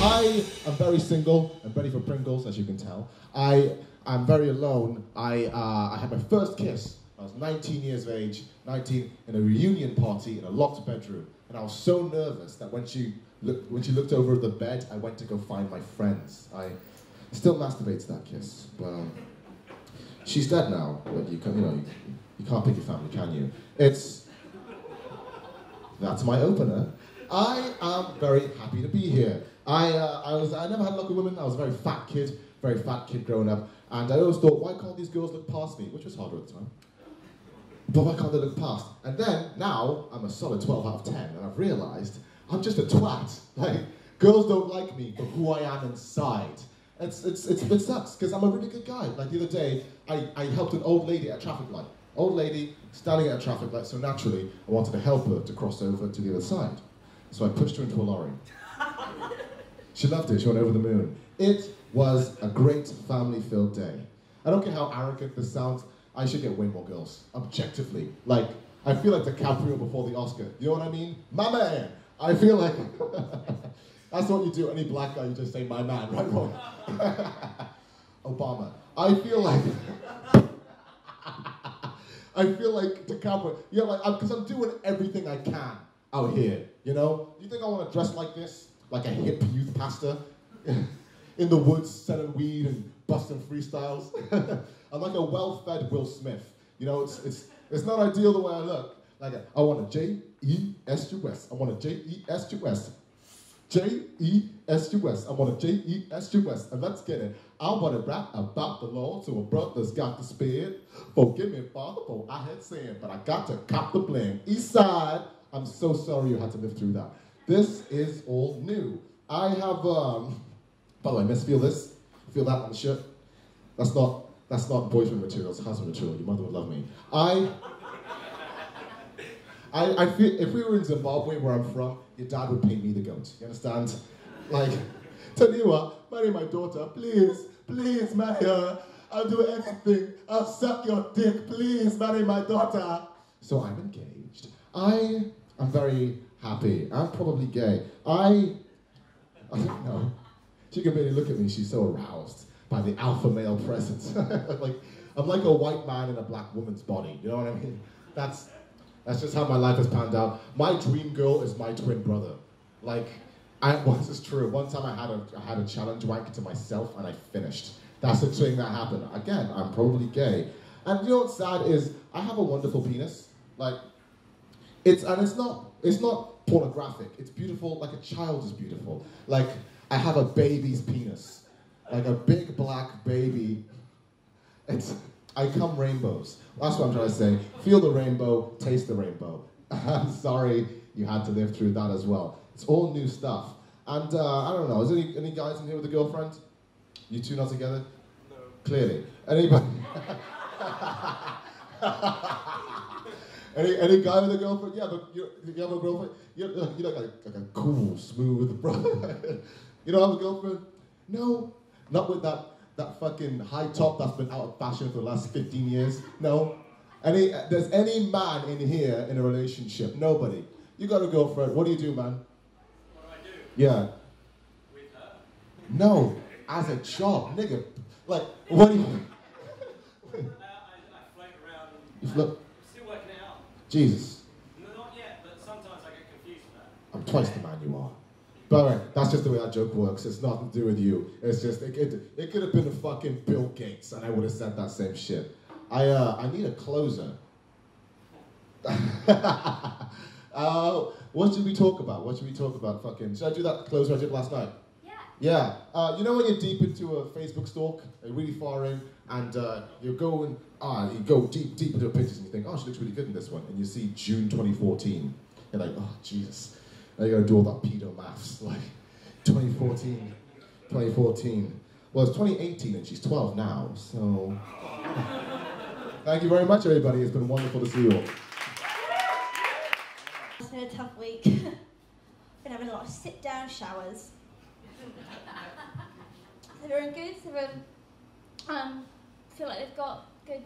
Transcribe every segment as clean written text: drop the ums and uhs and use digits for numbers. I am very single. I'm ready for Pringles, as you can tell. I am very alone. I had my first kiss. I was 19 years of age, 19, in a reunion party in a locked bedroom. And I was so nervous that when she looked over the bed, I went to go find my friends. I still masturbate to that kiss, but she's dead now. But you can't pick your family, can you? That's my opener. I am very happy to be here. I never had luck with women. I was a very fat kid growing up, and I always thought, why can't these girls look past me? Which was harder at the time. But why can't they look past? And then, now, I'm a solid 12 out of 10, and I've realised I'm just a twat. Like, girls don't like me for who I am inside. It sucks, because I'm a really good guy. Like, the other day, I helped an old lady at a traffic light. Old lady standing at a traffic light, so naturally, I wanted to help her to cross over to the other side. So I pushed her into a lorry. She loved it, she went over the moon. It was a great family-filled day. I don't care how arrogant this sounds, I should get way more girls, objectively. Like, I feel like DiCaprio before the Oscar. You know what I mean? My man! I feel like... That's what you do, any black guy, you just say, my man, right? Wrong. Obama. I feel like DiCaprio. Yeah, like, because I'm doing everything I can out here, you know? You think I want to dress like this? Like a hip youth pastor? In the woods, selling weed and busting freestyles? I'm like a well-fed Will Smith. You know, it's not ideal the way I look. Like, I want a J-E-S-U-S. I want a J-E-S-U-S. J-E-S-U-S. I want a J-E-S-U-S. And let's get it. I want to rap about the Lord, so a brother's got the spirit. Forgive me, Father, for I had sinned, but I got to cop the blame. East Side, I'm so sorry you had to live through that. This is all new. I have, by the way, miss, feel this. Feel that on the shirt. That's not boyfriend material, it's husband material. Your mother would love me. I feel if we were in Zimbabwe, where I'm from, your dad would pay me the goat. You understand? Like, tell you what, marry my daughter, please. Please marry her. I'll do anything. I'll suck your dick. Please marry my daughter. So I'm engaged. I am very happy. I'm probably gay. I don't know. She can barely look at me. She's so aroused by the alpha male presence. Like, I'm like a white man in a black woman's body, you know what I mean? That's just how my life has panned out. My dream girl is my twin brother. Like, this is true. One time I had a challenge wank to myself and I finished. That's the thing that happened. Again, I'm probably gay. And you know what's sad is, I have a wonderful penis. Like, it's not pornographic. It's beautiful, like a child is beautiful. Like, I have a baby's penis. Like a big black baby. I come rainbows. That's what I'm trying to say. Feel the rainbow, taste the rainbow. I'm sorry you had to live through that as well. It's all new stuff. And I don't know, is there any guys in here with a girlfriend? You two not together? No. Clearly. Anybody? Any guy with a girlfriend? Yeah, but you have a girlfriend? You look like a cool, smooth brother. You don't have a girlfriend? No. Not with that fucking high top that's been out of fashion for the last 15 years. No. There's any man in here in a relationship? Nobody. You got a girlfriend. What do you do, man? What do I do? Yeah. With her. No. As a job, nigga. Like, what do you... I float around. You float? I'm still working it out. Jesus. No, not yet, but sometimes I get confused with that. I'm twice the man you are. But all right, that's just the way that joke works. It's nothing to do with you. It's just, it could have been a fucking Bill Gates and I would have said that same shit. I need a closer. What should we talk about? What should we talk about, fucking? Should I do that closer I did last night? Yeah. Yeah. You know when you're deep into a Facebook stalk, you're really far in, and you go deep into pictures and you think, oh, she looks really good in this one. And you see June 2014. You're like, oh, Jesus. Now you gotta do all that pedo maths, like 2014. Well, it's 2018 and she's 12 now, so. Thank you very much, everybody. It's been wonderful to see you all. It's been a tough week. Been having a lot of sit-down showers. They've been good. They've been, feel like they've got good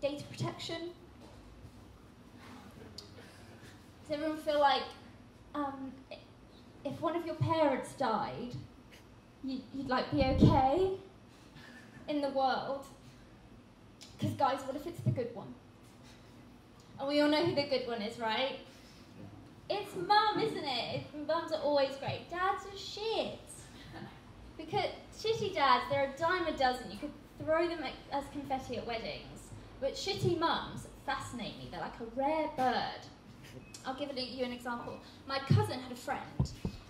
data protection. Does everyone feel like if one of your parents died, you'd like be okay in the world. Because guys, what if it's the good one? And we all know who the good one is, right? It's mum, isn't it? Mums are always great. Dads are shit. Because shitty dads, they're a dime a dozen. You could throw them as confetti at weddings. But shitty mums fascinate me. They're like a rare bird. I'll give you an example. My cousin had a friend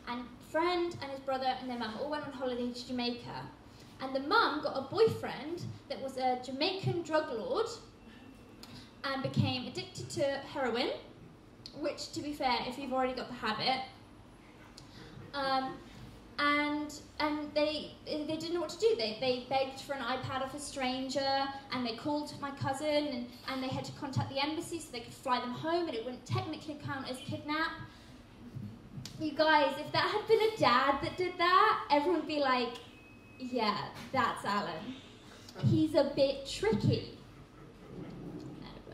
and his brother and their mum all went on holiday to Jamaica. And the mum got a boyfriend that was a Jamaican drug lord and became addicted to heroin, which, to be fair, if you've already got the habit, and they didn't know what to do. They begged for an iPad off a stranger, and they called my cousin, and they had to contact the embassy so they could fly them home, and it wouldn't technically count as kidnap. You guys, if that had been a dad that did that, everyone would be like, yeah, that's Alan. He's a bit tricky.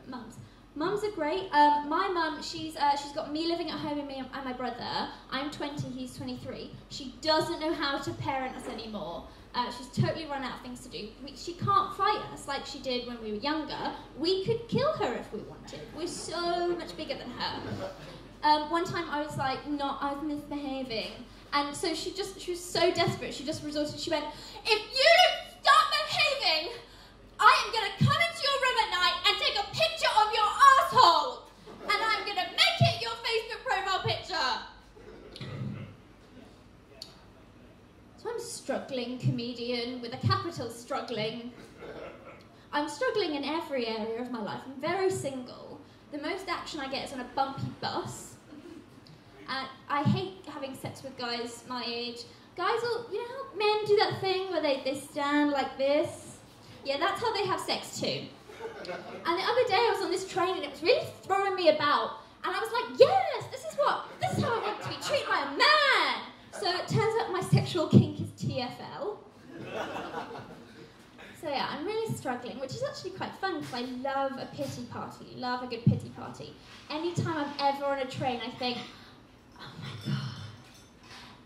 No, but mums are great. My mum, she's got me living at home and me and my brother. I'm 20, he's 23. She doesn't know how to parent us anymore. She's totally run out of things to do. She can't fight us like she did when we were younger. We could kill her if we wanted. We're so much bigger than her. One time I was like, I was misbehaving. And so she was so desperate, she went, if you don't stop behaving, I am going to come into your room at night and take a picture of your asshole, and I'm going to make it your Facebook profile picture. So I'm struggling comedian with a capital struggling. I'm struggling in every area of my life. I'm very single. The most action I get is on a bumpy bus. I hate having sex with guys my age. Guys will, you know how men do that thing where they stand like this? Yeah, that's how they have sex too. And the other day I was on this train and it was really throwing me about. And I was like, yes, this is how I want to be treated by a man. So it turns out my sexual kink is TFL. So yeah, I'm really struggling, which is actually quite fun because I love a pity party, love a good pity party. Anytime I'm ever on a train, I think, oh my god,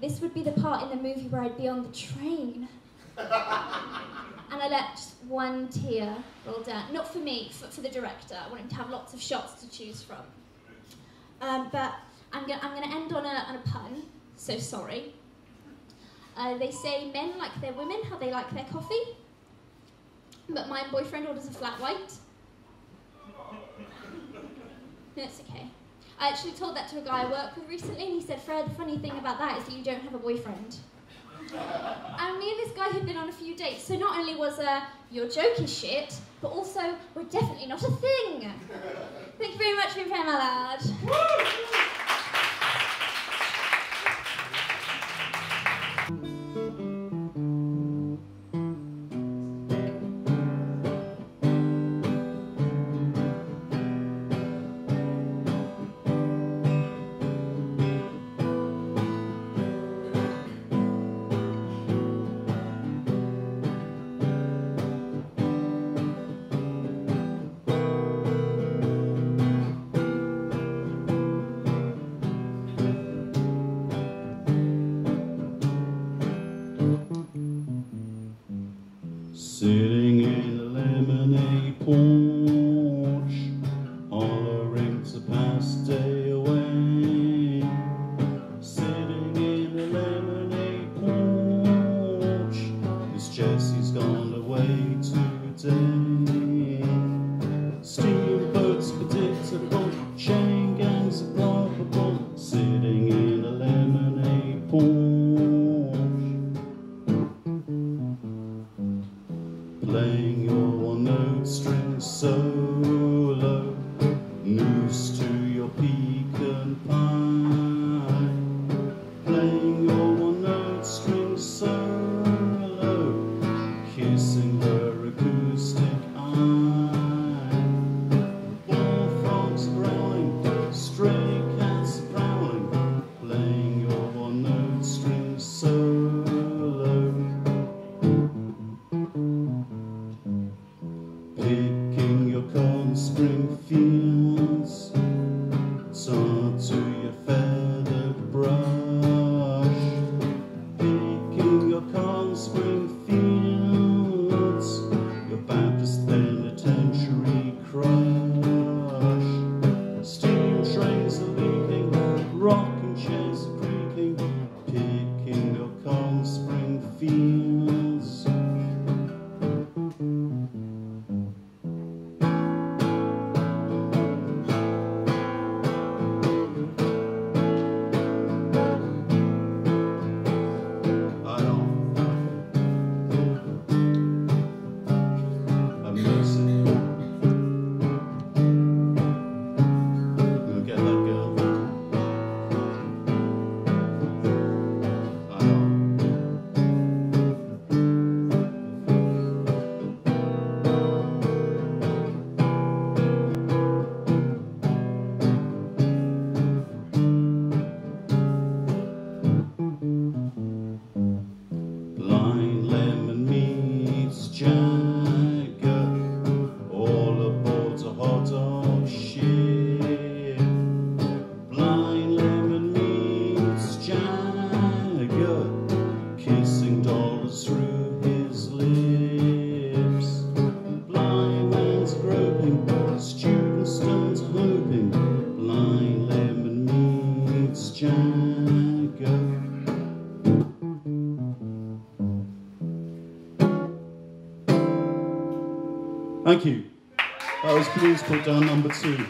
this would be the part in the movie where I'd be on the train. And I let just one tear roll down. Not for me, for the director. I want him to have lots of shots to choose from. But I'm gonna end on a pun, so sorry. They say men like their women how they like their coffee. But my boyfriend orders a flat white. No, it's okay. I actually told that to a guy I work with recently, and he said, Fred, the funny thing about that is that you don't have a boyfriend. And me and this guy had been on a few dates, so not only was your joke is shit, but also we're definitely not a thing. Thank you very much for being here, my lad. rocking chairs creaking, picking the cold spring fields. Thank you. That was Blues Put Down #2.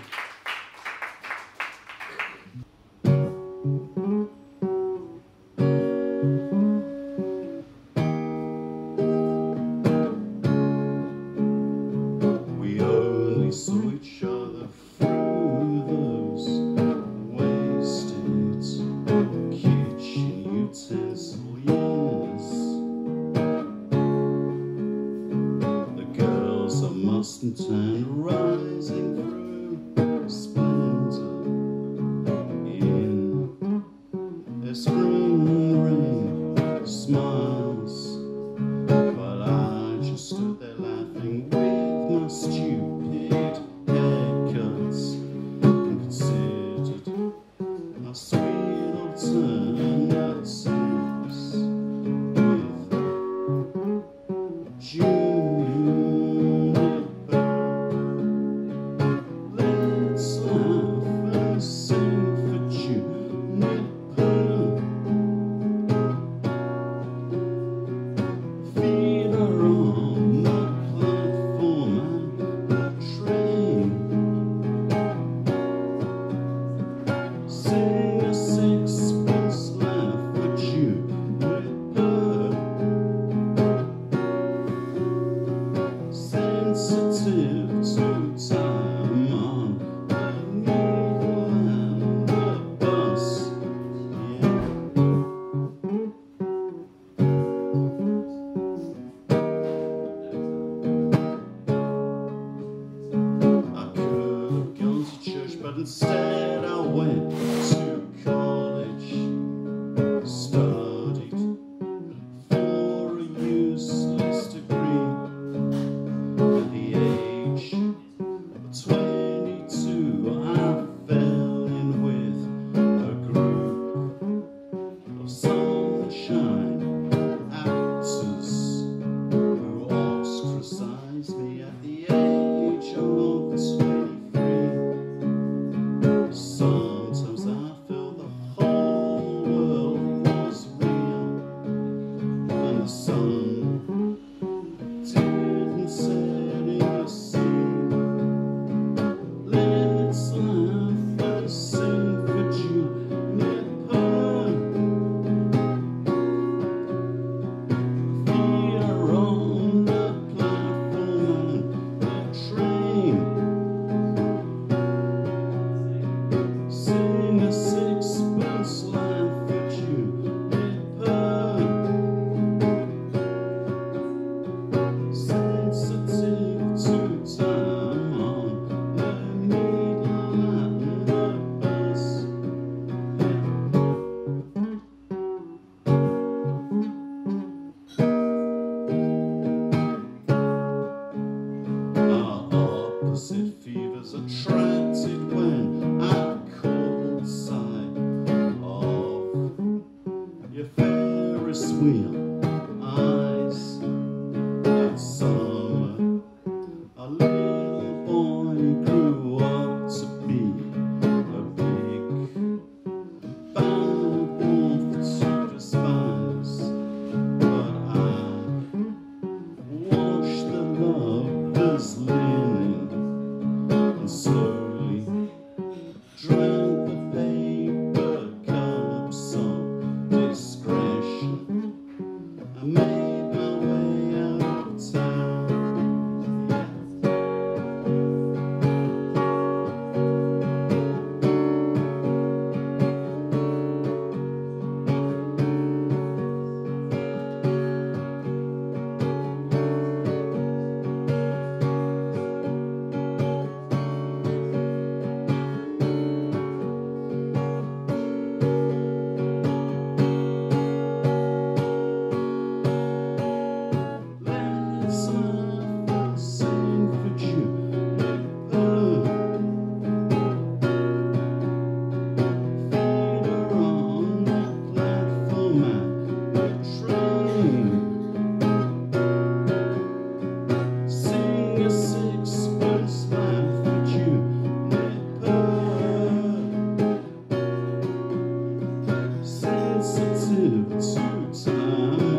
suit, suits I'm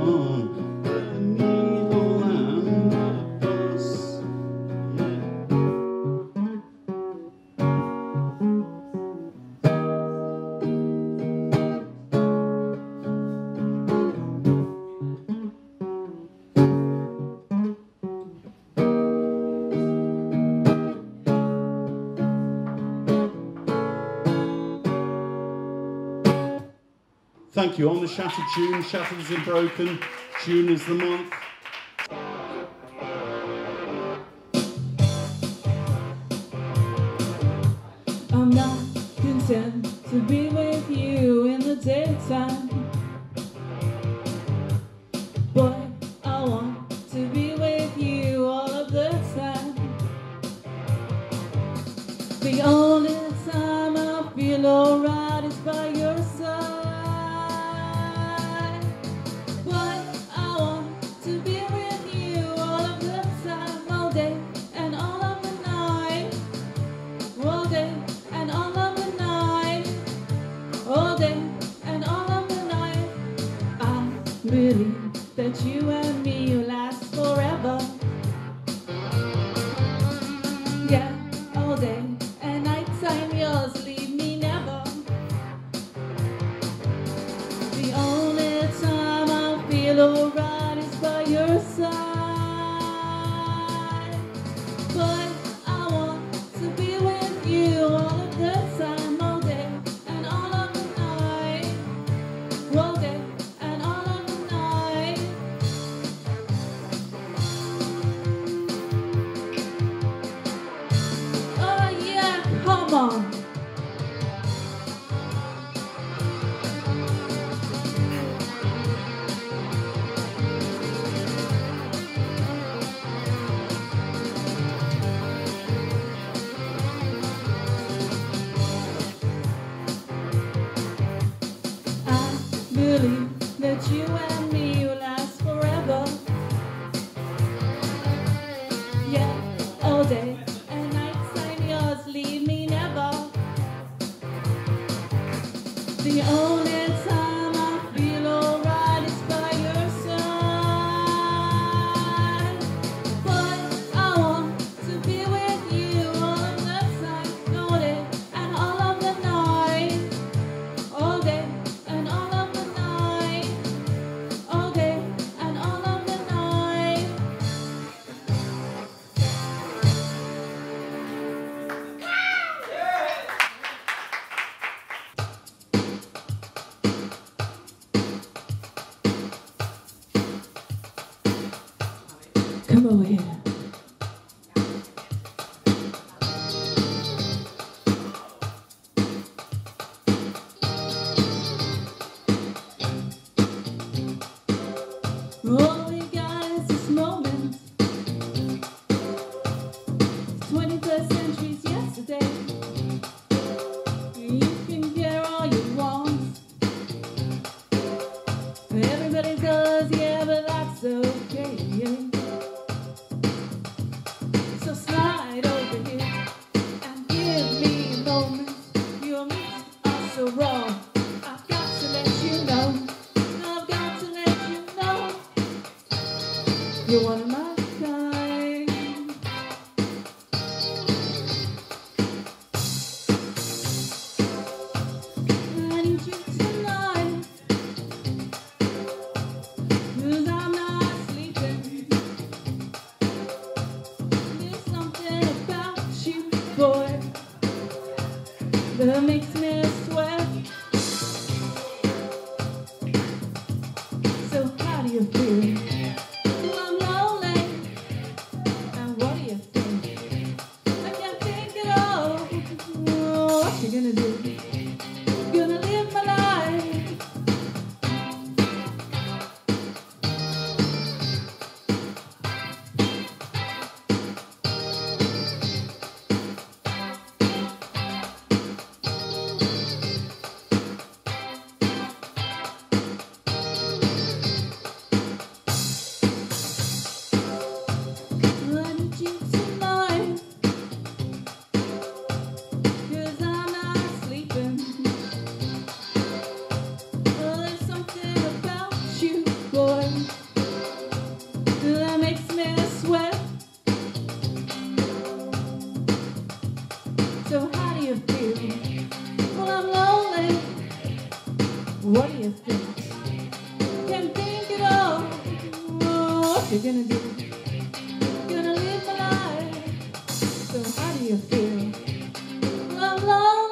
on, the needle and the bus, Thank you. On the Shattered Tune, Shattered is in broken, Tune is the month. I'm not content to be with you in the daytime. Boy, I want to be with you all of the time. The only time I feel alright is by your side. That you and me will last forever. Yeah, all day and night time yours, leave me never. The only time I feel alright is by your side. But I want to be with you all of the time, all day and all of the night, all day. Come on. I believe that you and me will last forever. Yeah, all day. The only time I feel alright is by your side. But I want to be with you all of the time, all day and all of the night, all day and all of the night, all day and all of the night. Yeah. Come over here. All we got is this moment. 21st century's yesterday. You can care all you want. Everybody does, yeah, but that's okay. What do you think? Can think it all. What you gonna do? Gonna live my life. So how do you feel? I'm lonely.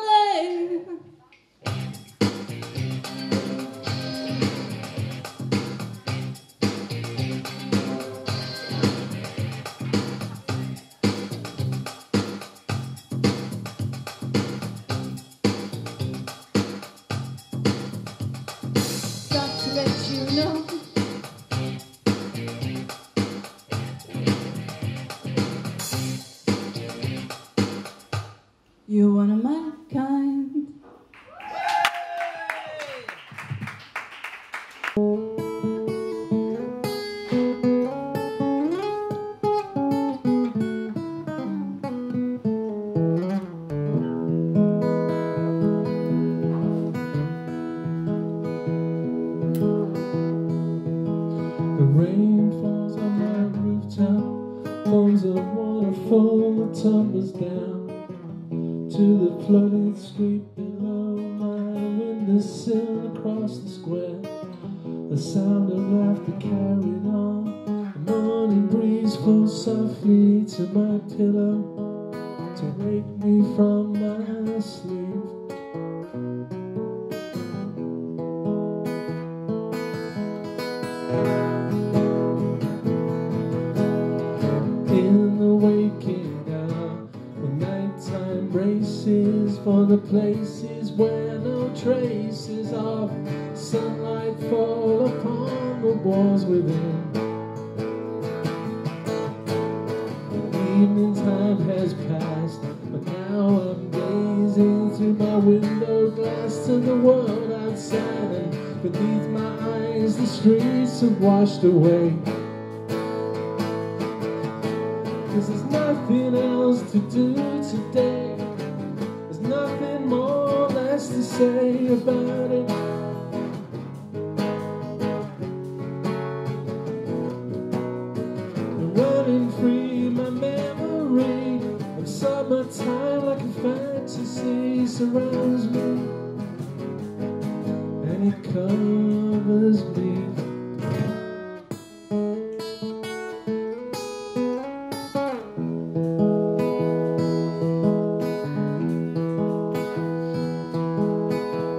You're one of my kind. The rain falls on my rooftop, forms of waterfall, the tumbles down to the flooded street below my windowsill across the square. The sound of laughter carried on. The morning breeze falls softly to my pillow to wake me from my sleep. In the waking hour, the nighttime races for the places where no traces of sunlight fall upon the walls within. Evening time has passed, but now I'm gazing through my window glass to the world outside, and beneath my eyes the streets have washed away. 'Cause there's nothing else to do today. There's nothing more or less to say about it. I'm running free, my memory of summertime like a fantasy surrounds me, and it covers me.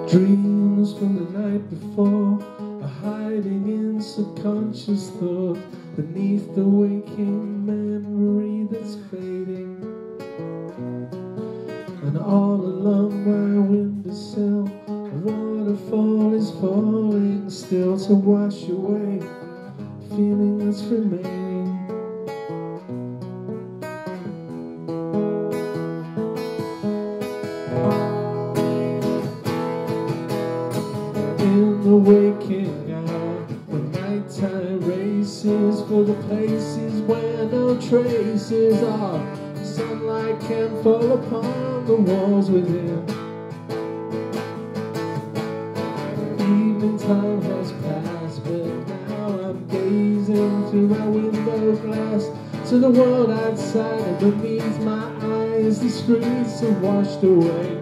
Dreams from the night before are hiding in subconscious thought beneath the waking memory that's fading. And all along my windowsill, a waterfall is falling still to wash away the feeling that's remaining. In the waking hour, the nighttime races for the places where no traces are. The sunlight can fall upon the walls within. Evening time has passed, but now I'm gazing through my window glass to the world outside, and beneath my eyes the streets are washed away.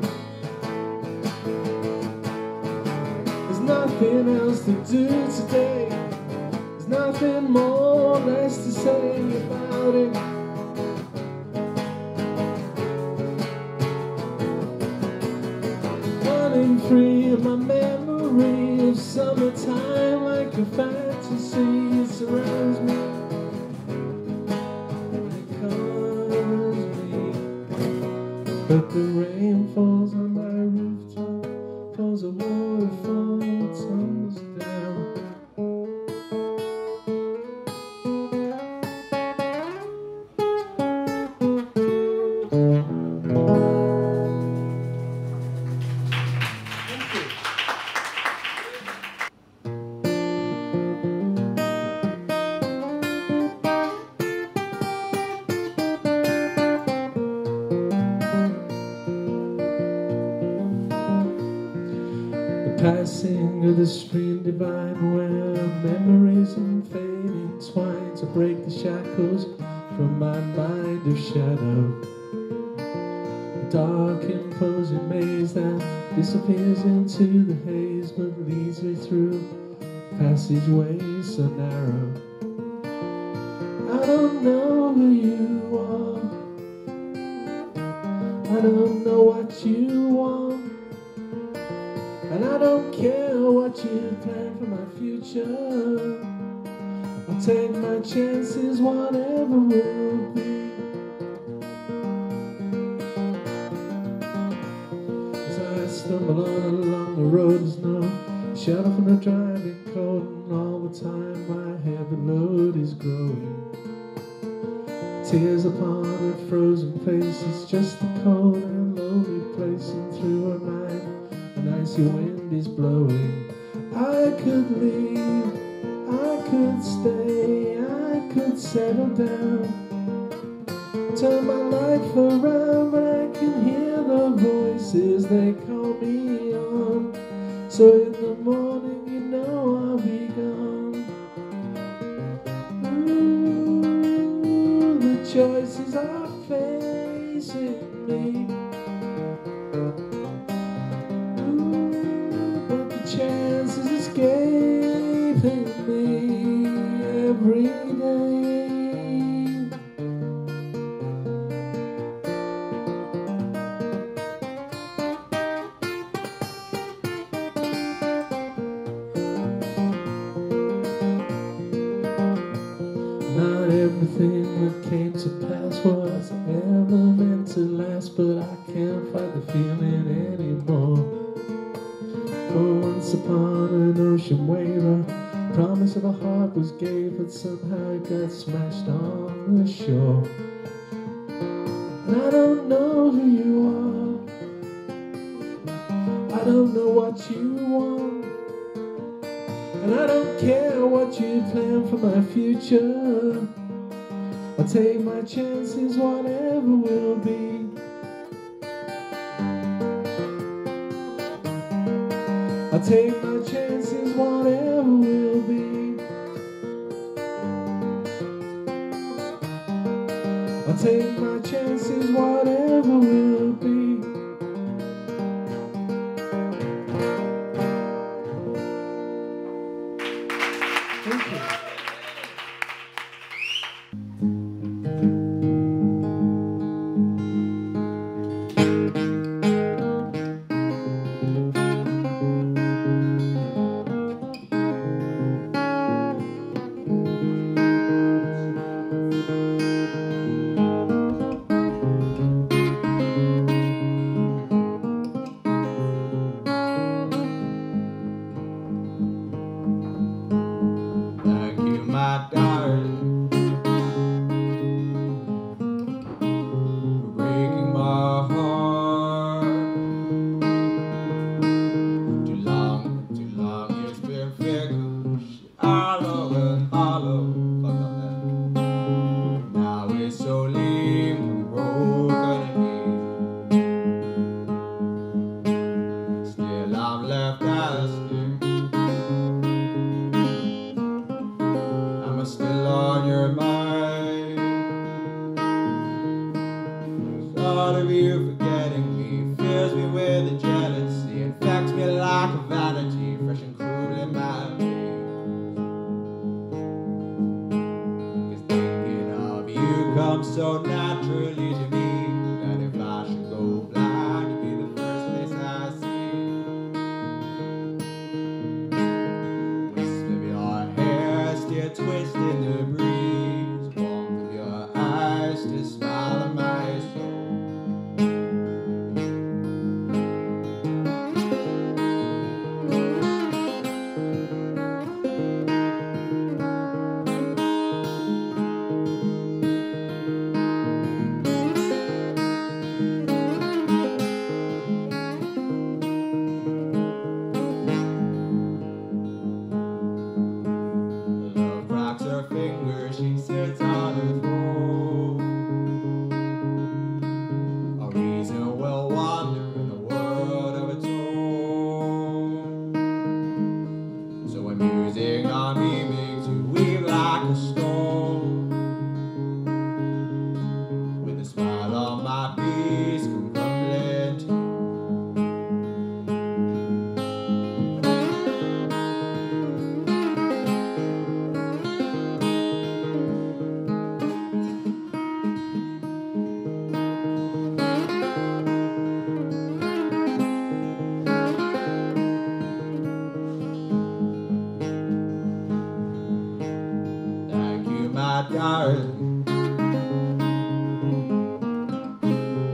There's nothing else to do today. There's nothing more or less to say about it. Running free of my memory of summertime like a fantasy, it surrounds me. It covers me. But the rain falls on my rooftop, falls a waterfall. Passing of the stream divide where memories and fading twine to break the shackles from my mind of shadow. The dark imposing maze that disappears into the haze, but leads me through passageways so narrow. I don't know who you are, I don't know what you want, and I don't care what you plan for my future. I'll take my chances, whatever will be. Stumble on along the road, there's no shadow from the driving cold, and all the time my heavy load is growing. Tears upon her frozen face, it's just a cold and lonely place, and through her mind an icy wind is blowing. I could leave, I could stay, I could settle down, turn my life around, but I can hear the voices they call me on. So in the morning, you know I'll be gone. Ooh, the choices are facing me. Ooh, but the chances escaping me every day. Everything that came to pass was ever meant to last, but I can't fight the feeling anymore. For once upon an ocean wave, a promise of a heart was gave, but somehow it got smashed on the shore. And I don't know who you are, I don't know what you want, and I don't care what you plan for my future. I'll take my chances, whatever will be. I'll take my chances, whatever will be. I'll take my chances, whatever will be. Thank you. backyard.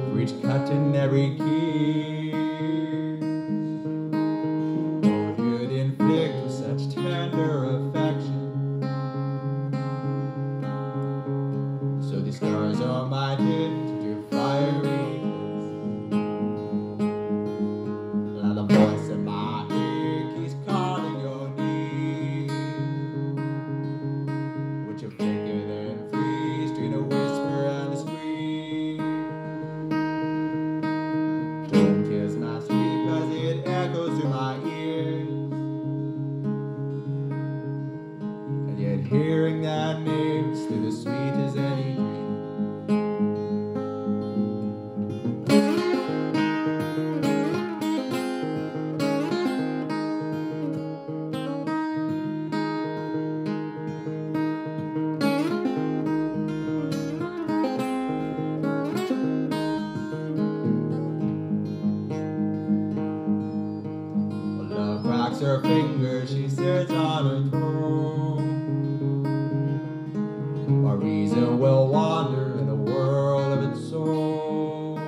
For each cut and every tear, oh, you'd inflict with such tender affection. So these stars are minded to do fiery. Hearing that name's through the sweet as any dream. Well, love cracks her fingers, she sits on her throne. Our reason will wander in a world of its own.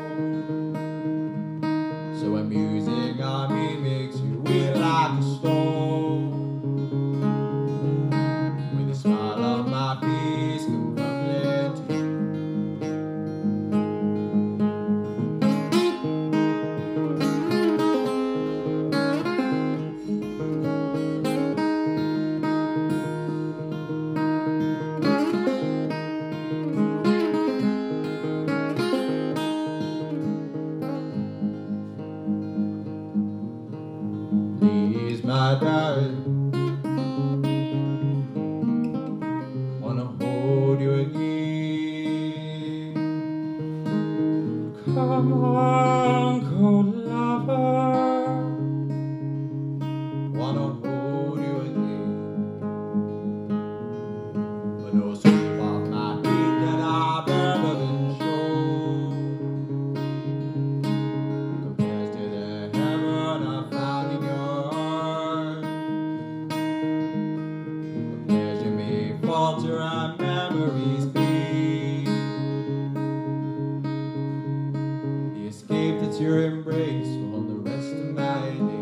So when music on me makes you weep like a stone, with a smile on my face, come coming to you. He's my bride. Wanna hold you again. Come on, cold lover. Wanna hold you again. But no sleep off my feet that I've ever been shown compares to the heaven I found in your. Alter our memories be the escape that's your embrace all the rest of my days.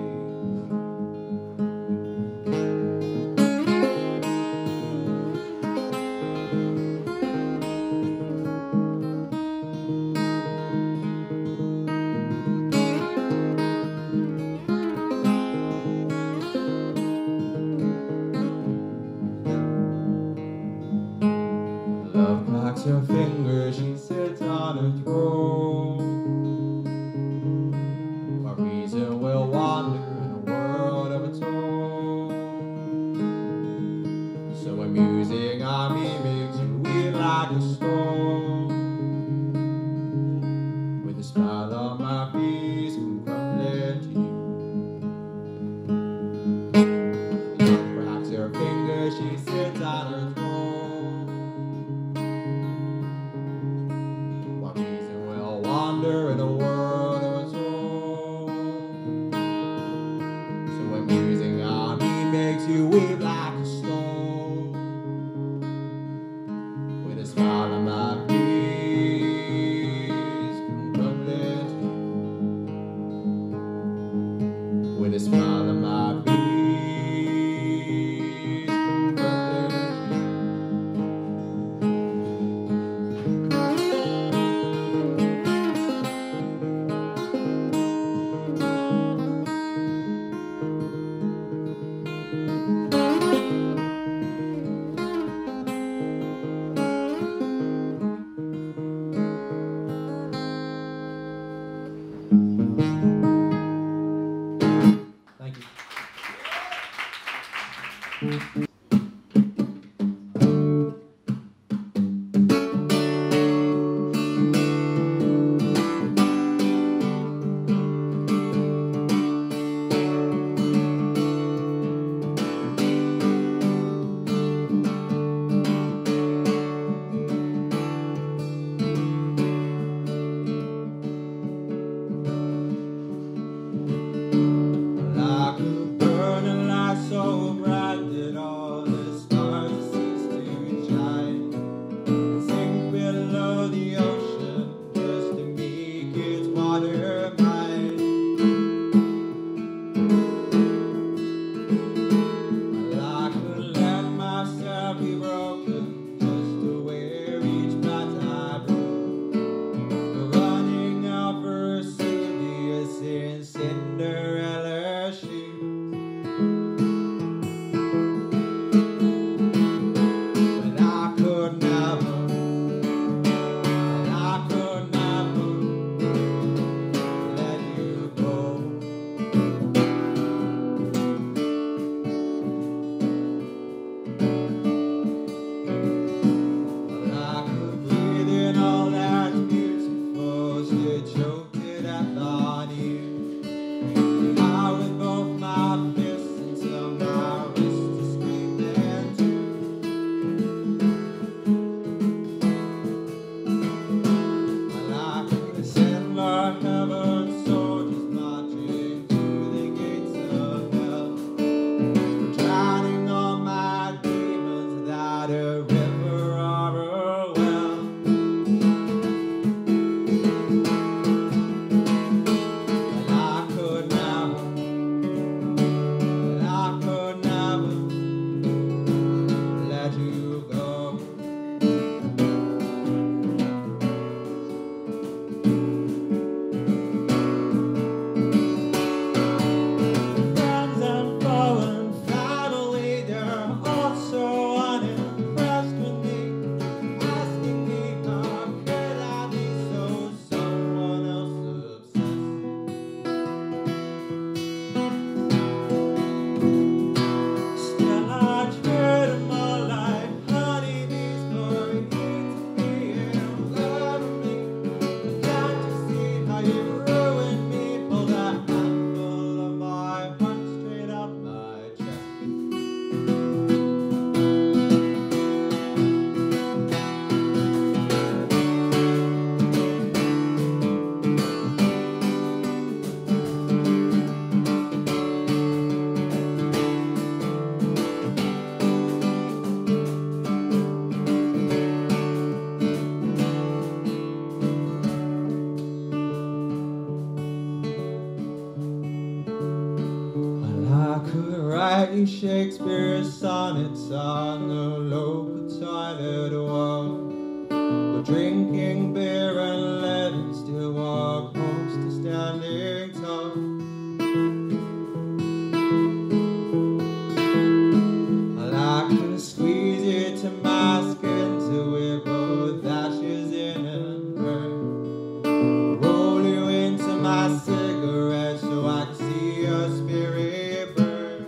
Love cracks her fingers, she sits on her throne. Our reason will wander in a world of its own. So when music on me makes you weep like a stone, with a smile on my face, I'm crumbling to you. Love cracks her fingers, she sits on her throne. In a world of its own. So when music on me makes you weep like a stone, with a smile on my face, come crumbling to you. With a smile on my face, come crumbling to you. So bright that all sang Shakespeare's sonnets on the local toilet wall. We're drinking beer and letting still walk homes to standing tall. Well, I can squeeze it to my skin till we're both ashes in and burn. Roll you into my cigarette so I can see your spirit burn.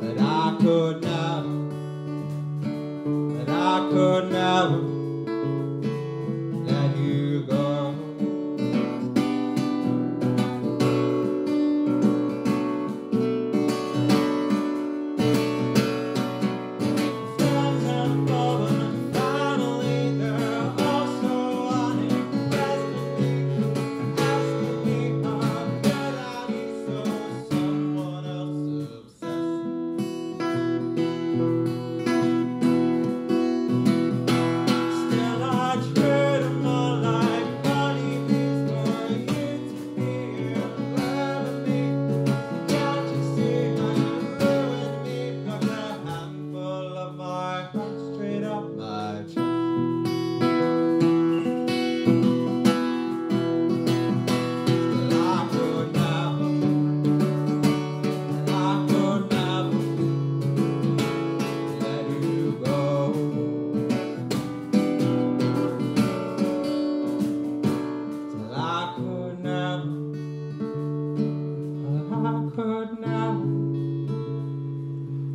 But I could not. Could never let you go. Friends have fallen, finally they're all so unimpressed. Asking me how could I be so someone else obsessed.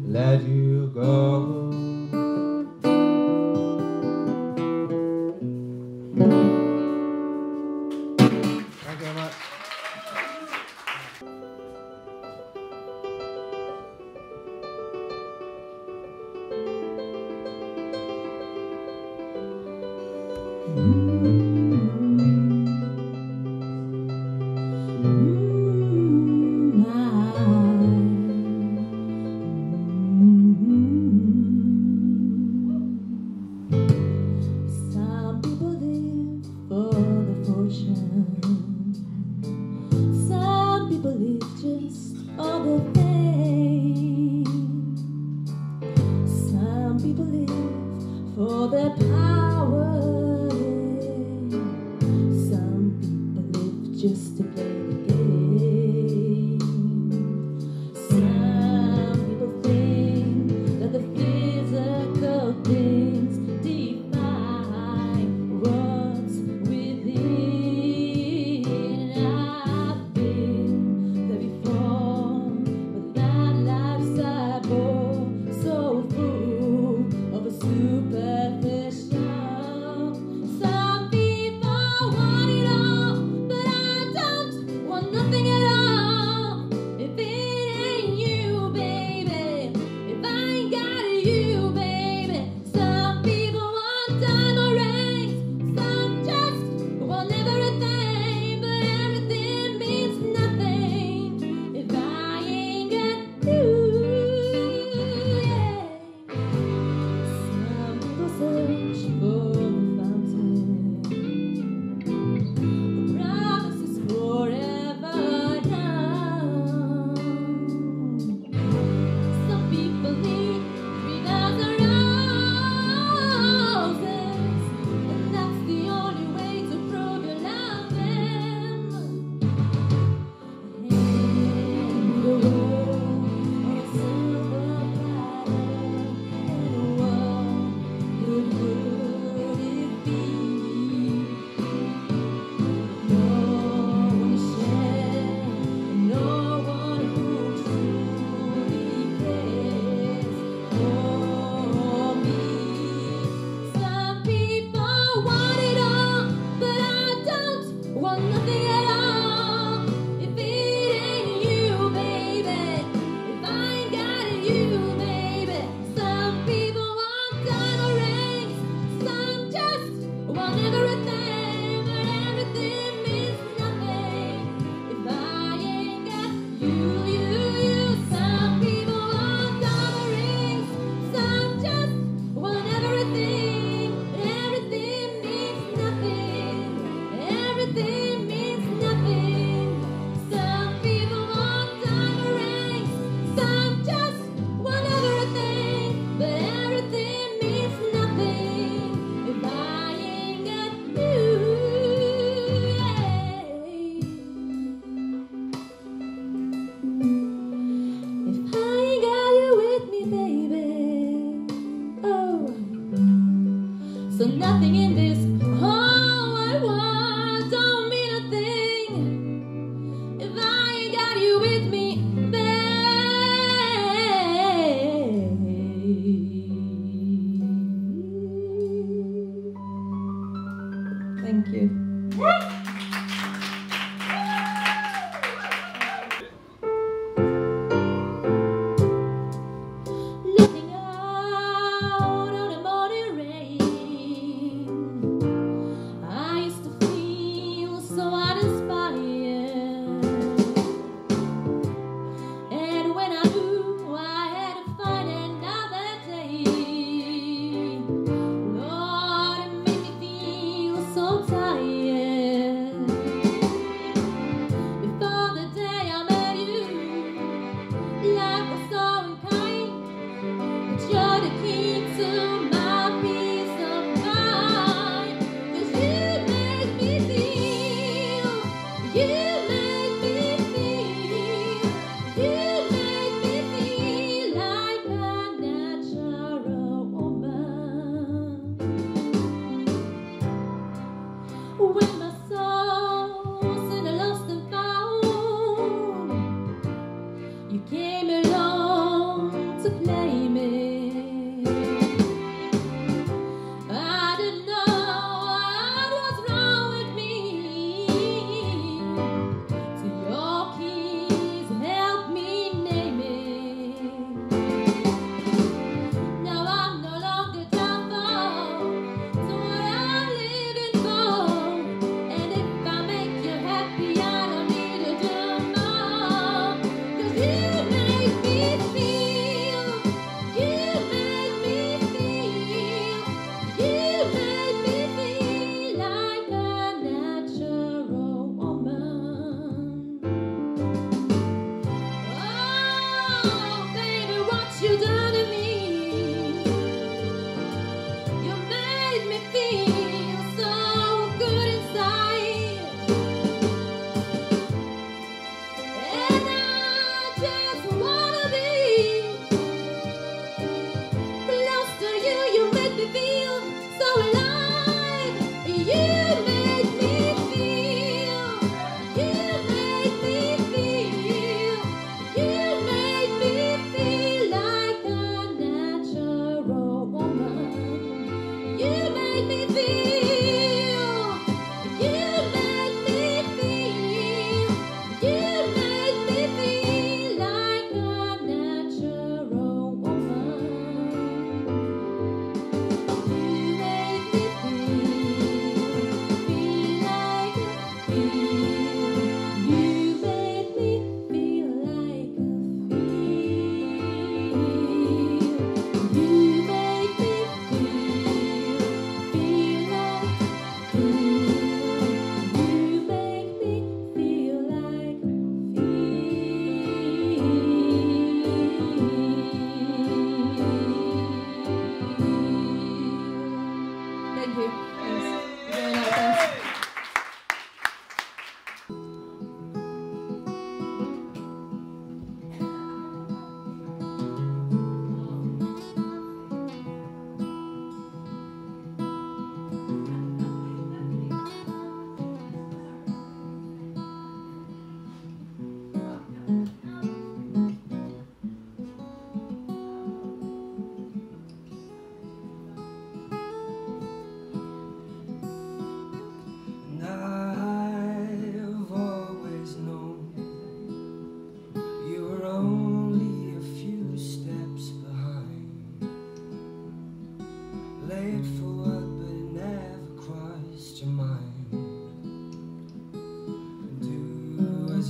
Let you go. Thank you very much. Some people live just all the pain. Some people live for their power.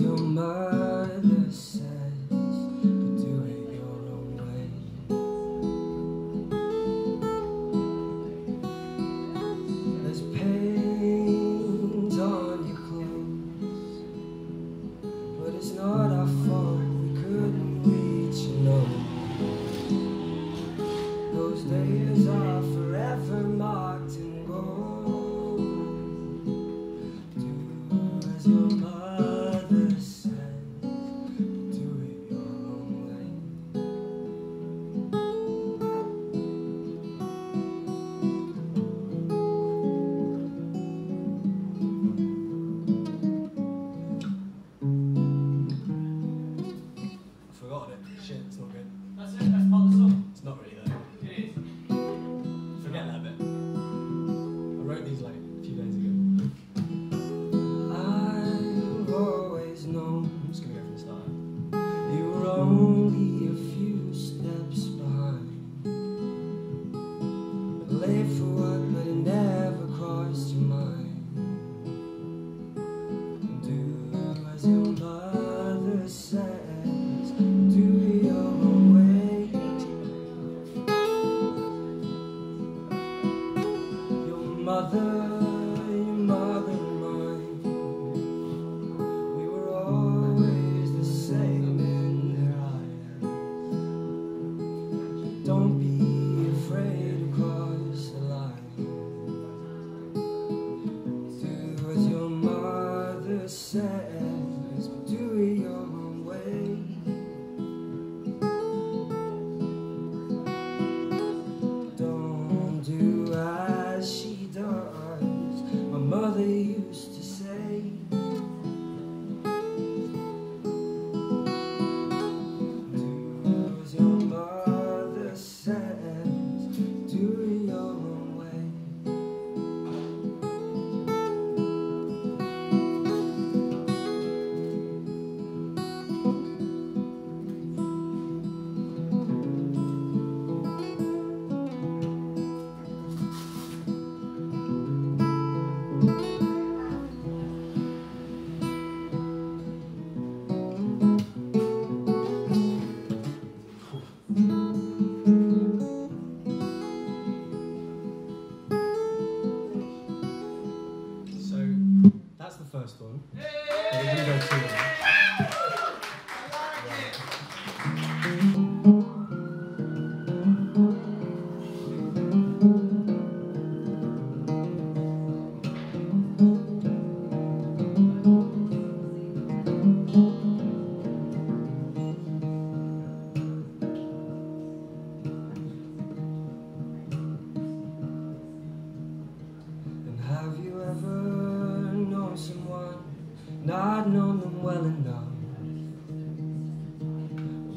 your mother says, do it your own way. There's paint on your clothes, but it's not our fault we couldn't reach you, no. Those days are forever marked in gold. Do as your mother. Only a few steps behind, late for work, but it never crossed your mind. Do as your mother says, do your own way. Your mother and mine, we were always the same. Don't be afraid to cross the line. Do as your mother says, but do it your own way. Don't do as she does, my mother used to say. That's the first one. Yay! It didn't go too long. And have you ever someone, not known them well enough,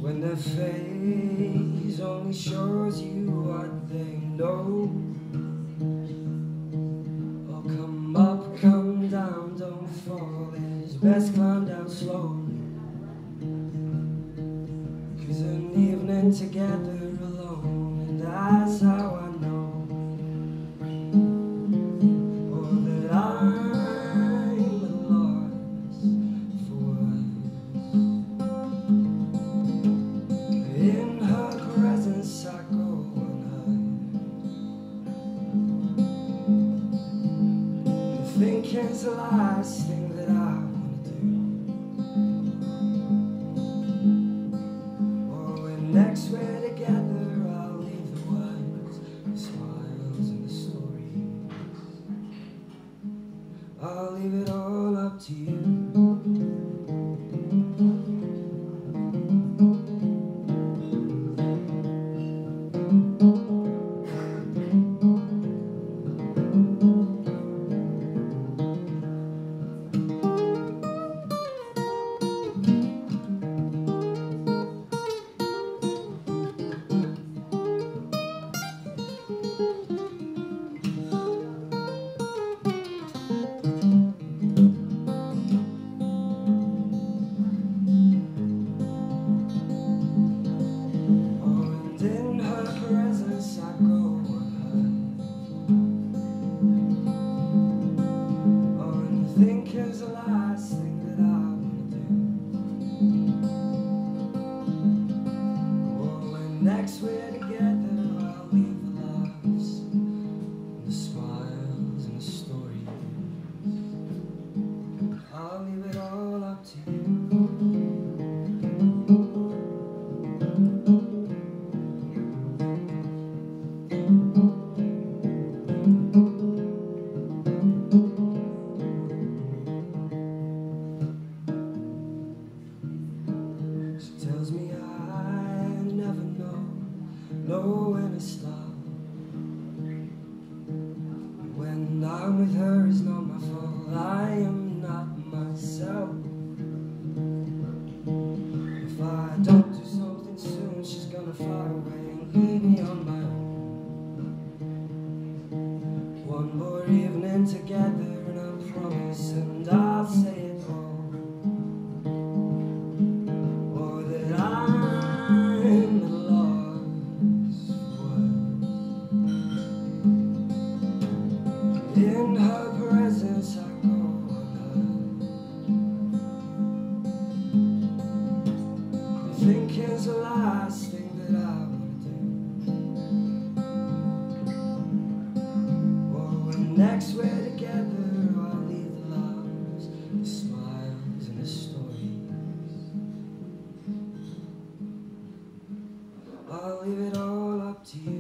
when their face only shows you what they know? Oh, come up, come down, don't fall, it's best climb down slowly, 'cause an evening together alone, and that's how I think it's the last thing that I want to do. Or when next we're together, I'll leave the words, the smiles and the stories. I'll leave it all up to you. know when to stop. When I'm with her, it's not my fault. I am not myself. If I don't do something soon, she's gonna fly away and leave me on my own. One more evening together, and I promise, and I'll say it all. In her presence I go alone. Thinking's the last thing that I want to do. Well, when next we're together, I'll leave the lies, the smiles and the stories. I'll leave it all up to you.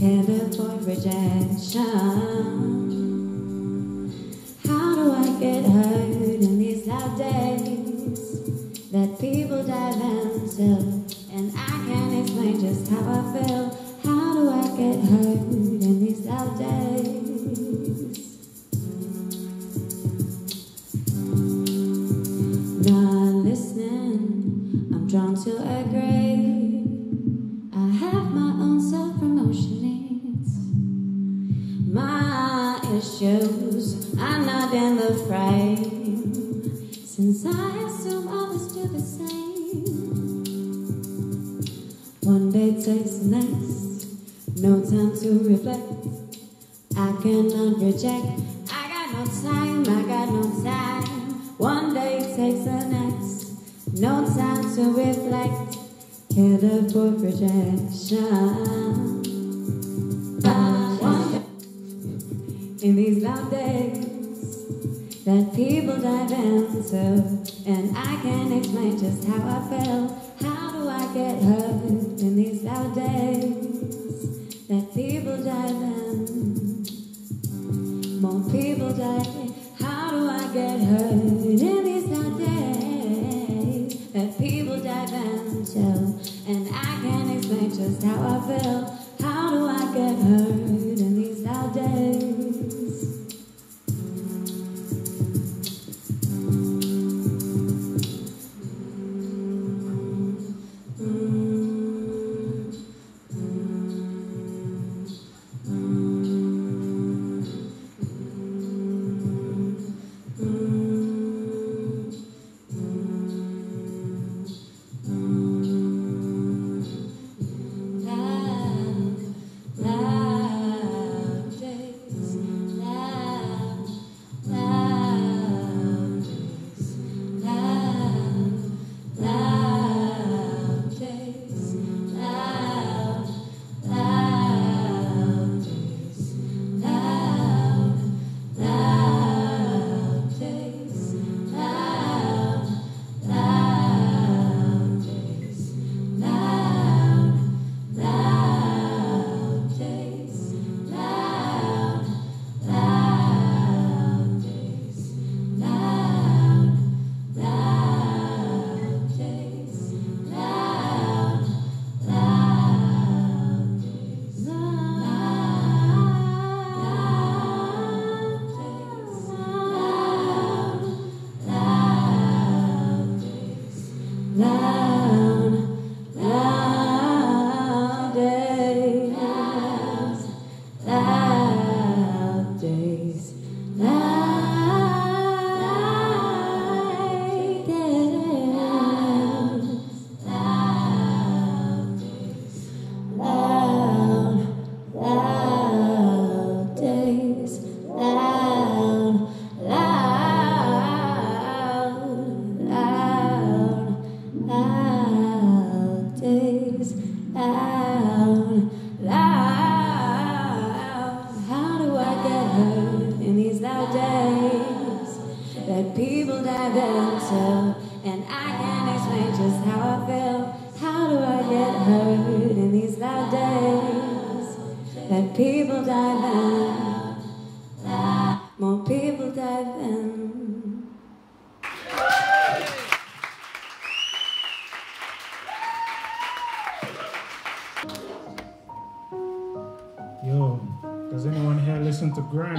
Care for projection. in these love days that people dive in so, and I can't explain just how I felt. How do I get hurt in these love days that people dive in? More people dive in. How do I get hurt in these love days that people dive in so, and I can't explain just how I felt. How do I get hurt in these loud days? Yo, does anyone here listen to Grime?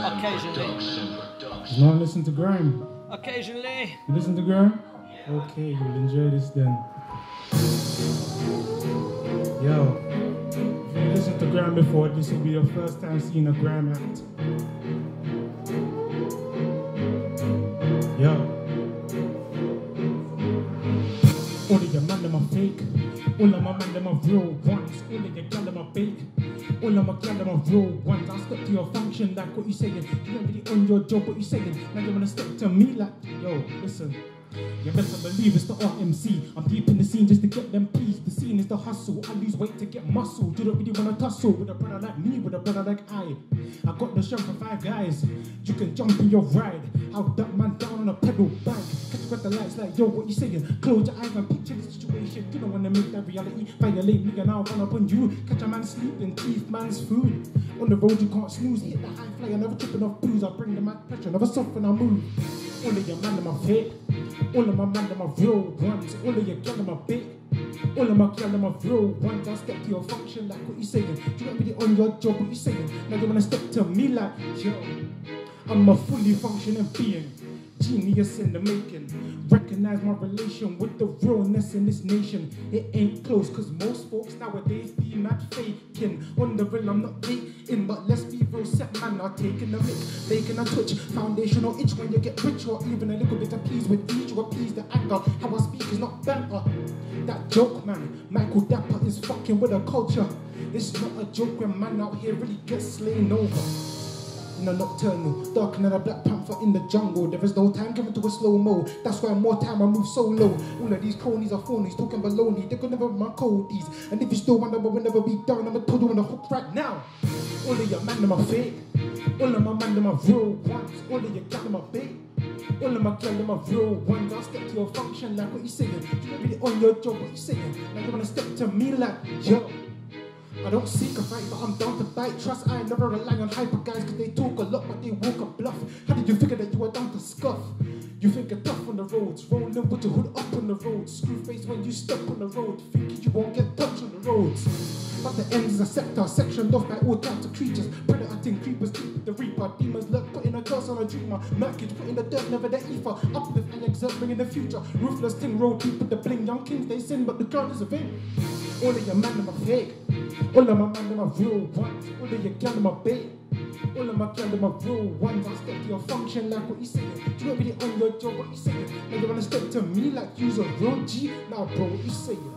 Occasionally. Does no one listen to Grime? Occasionally. You listen to Grime? Yeah. Okay, you'll enjoy this then. Yo, if you listened to Grime before, this will be your first time seeing a Grime act. Yo. Only your man them are fake. All of my man them are real ones. All of your girl them are fake. All of my girl them are real ones. I step to your function like what you saying. You don't really own your job, what you saying. Now you wanna step to me like, yo, listen. You better believe it's the RMC. I'm deep in the scene just to get them peas. The scene is the hustle. I lose weight to get muscle. You don't really wanna tussle with a brother like me, with a brother like I. I got the strength of 5 guys. You can jump in your ride. I'll dump man down on a pedal bike. Catch with the lights like, yo, what you saying? Close your eyes and picture the situation. You don't wanna make that reality. Violate me and I'll run up on you. Catch a man sleeping, thief man's food. On the road you can't snooze. Hit the high flyer, never tripping off booze. I bring the mad pressure, never soften, I move. All of your man them are fake. All of my man them are real ones. All of your girl them are big. All of my girl them are real ones. I step to your function like what you saying. You don't really own your job, what you saying. Now you wanna step to me like, yo, I'm a fully functioning being. Genius in the making. Recognize my relation with the realness in this nation. It ain't close, cause most folks nowadays be mad faking. On the real, I'm not faking, but let's be real, set man are taking a lick, taking a touch. Foundational itch when you get rich, or even a little bit of please with each, or please the anger. How I speak is not banter. That joke, man, Michael Dapper is fucking with a culture. It's not a joke when man out here really gets slain over. In a nocturnal, darker than a black panther in the jungle. There is no time given to a slow-mo. That's why more time I move solo. All of these cronies are phonies, talking baloney. They could never my coldies. And if you still wonder, but we'll never be down. I'm a toddle on the hook right now. All of your man, them are fake. All of my man, them are real ones. All of your cat, them are big. All of my girl, them are real ones. I'll step to your function like what you saying. You be on your job, what you saying. Like you wanna step to me like, yo. I don't seek a fight, but I'm down to fight. Trust, I ain't never relying on hyper guys, cause they talk a lot, but they walk a bluff. How did you figure that you were down to scuff? You think you're tough on the roads, rolling with your hood up on the road. Screw face when you step on the road, thinking you won't get touched on the roads. But the ends is a sector, sectioned off by all types of creatures. Predator, tin creepers, deep the reaper. Demons lurk, putting a curse on a dreamer. Mercury, putting the dirt, never the ether. Uplift and exert, bringing the future. Ruthless, tin road, deep with the bling. Young kings, they sin, but the crown is a thing. All of your man, them are fake. All of my man, them are real ones. All of your girl, them are bait. All of my girl, them are real ones. I step to your function like what you saying. You don't really own your job, what you saying. Now you wanna step to me like you's a real G. Now, bro, what you saying?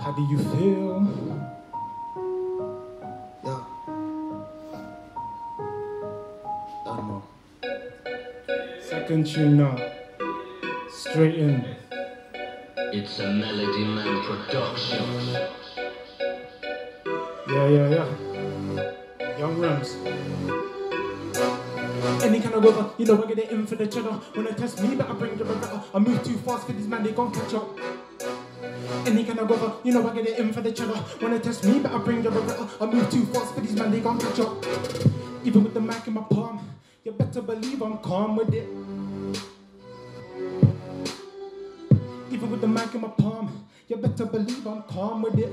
How do you feel? Yeah. I don't know. Second tune now. Straight in. It's a Melody Man production. Yeah. Young Rams. Any kind of weather, you know I get it in for the cheddar. When they test me, better bring the better. I move too fast for these man, they gon' catch up. Any kind of brother, you know I get it in for the cheddar. When they test me, better bring the regret. I move too fast for these man, they gon' catch up. Even with the mic in my palm, you better believe I'm calm with it. Even with the mic in my palm, you better believe I'm calm with it.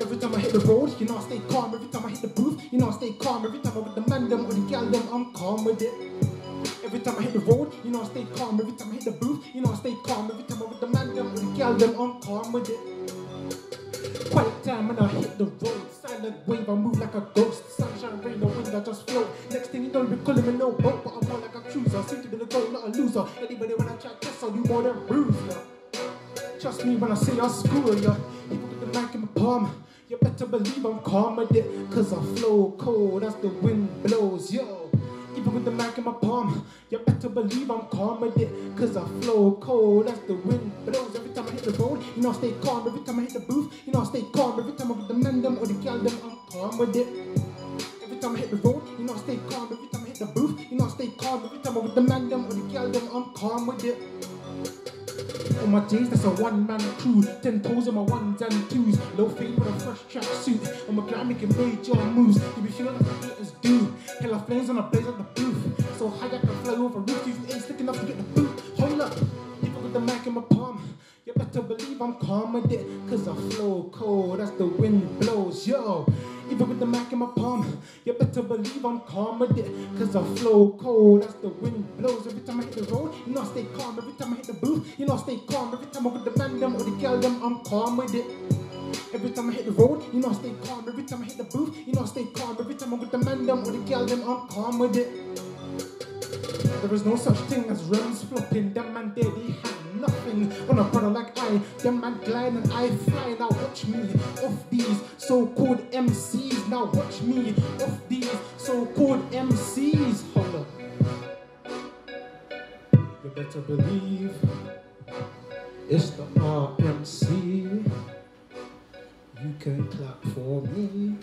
Every time I hit the road, you know I stay calm. Every time I hit the booth, you know I stay calm. Every time I'm with the man them or the gal them, I'm calm with it. Every time I hit the road, you know I stay calm. Every time I hit the booth, you know I stay calm. Every time I'm with the man them or the gal them, I'm calm with it. Quiet time and I hit the road. Silent wave, I move like a ghost. Sunshine, rain, the wind, I just float. Next thing you know, you're calling me no boat, but I'm more like a cruiser. Seem to be the goal, not a loser. Anybody when I try to test, I'll do more than bruise ya. Trust me when I say I'll screw ya. Even with the mic in my palm, you better believe I'm calm with it. Cause I flow cold as the wind blows, yo. Even with the mic in my palm, you better believe I'm calm with it. Cause I flow cold as the wind blows. Every time I hit the road, you know I stay calm. Every time I hit the booth, you know I stay calm. Every time I'm with the men them or the gal them, I'm calm with it. Every time I hit the road, you know I stay calm. Every time I hit the booth, you know I stay calm. Every time I'm with the man them or the gal them, I'm calm with it. On my days, that's a one-man crew. 10 toes on my ones and twos. Low fade with a fresh track suit. I'm a guy making major moves. You be feeling like the haters do. Hella flames on a blaze at the booth. So high I can fly over roof. You ain't slick enough to get the boot. Hold up, even with the mic in my palm, you better believe I'm calm with it. Cause I flow cold as the wind blows, yo. Even with the mic in my palm, you better believe I'm calm with it. Cause I flow cold as the wind blows. Every time I hit the road, you know I stay calm. Every time I hit the booth, you know I stay calm. Every time I'm with the man them or the girl them, I'm calm with it. Every time I hit the road, you know I stay calm. Every time I hit the booth, you know I stay calm. Every time I'm with the man them or the girl them, I'm calm with it. There is no such thing as runs flopping. Them man there, they had nothing on a brother like I. Them man glide and I fly. Now watch me off these so-called MCs. Now watch me off these so-called MCs. Hold up, you better believe it's the RMC. You can clap for me.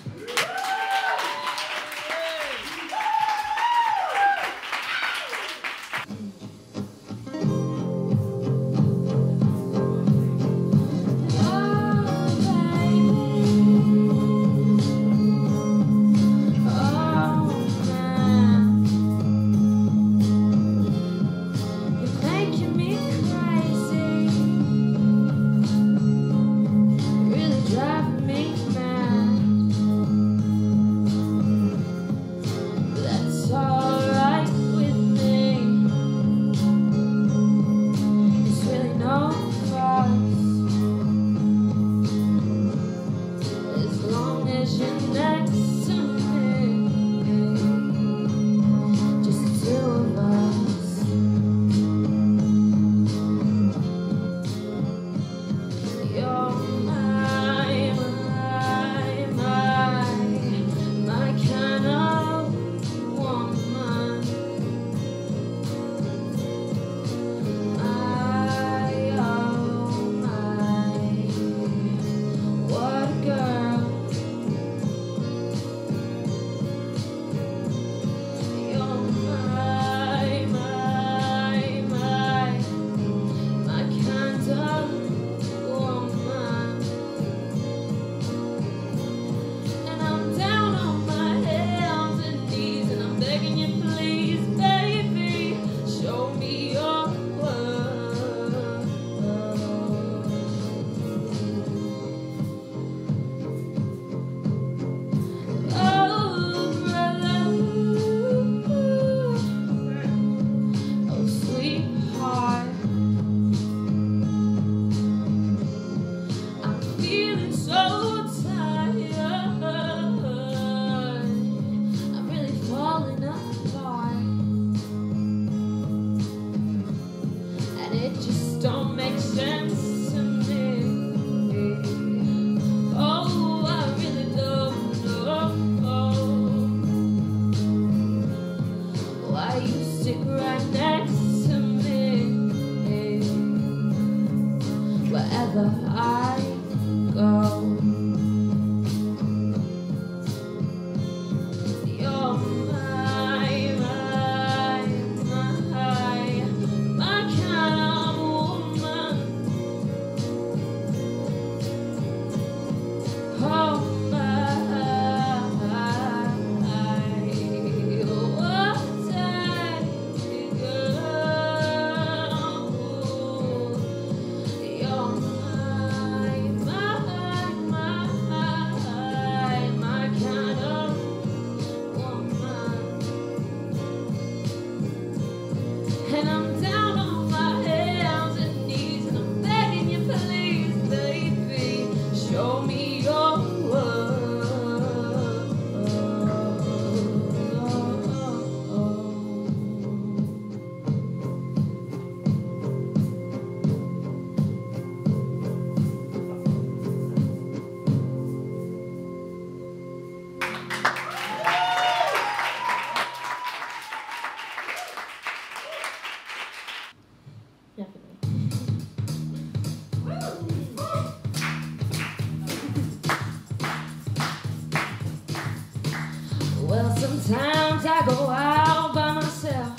Sometimes I go out by myself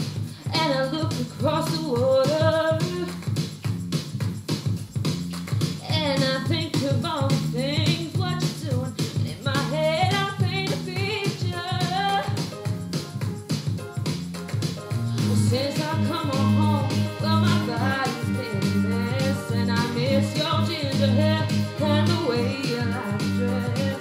and I look across the water and I think of all the things what you're doing, and in my head I paint a picture. Well, since I come on home, well, my body's been a mess, and I miss your ginger hair and the way your life dressed.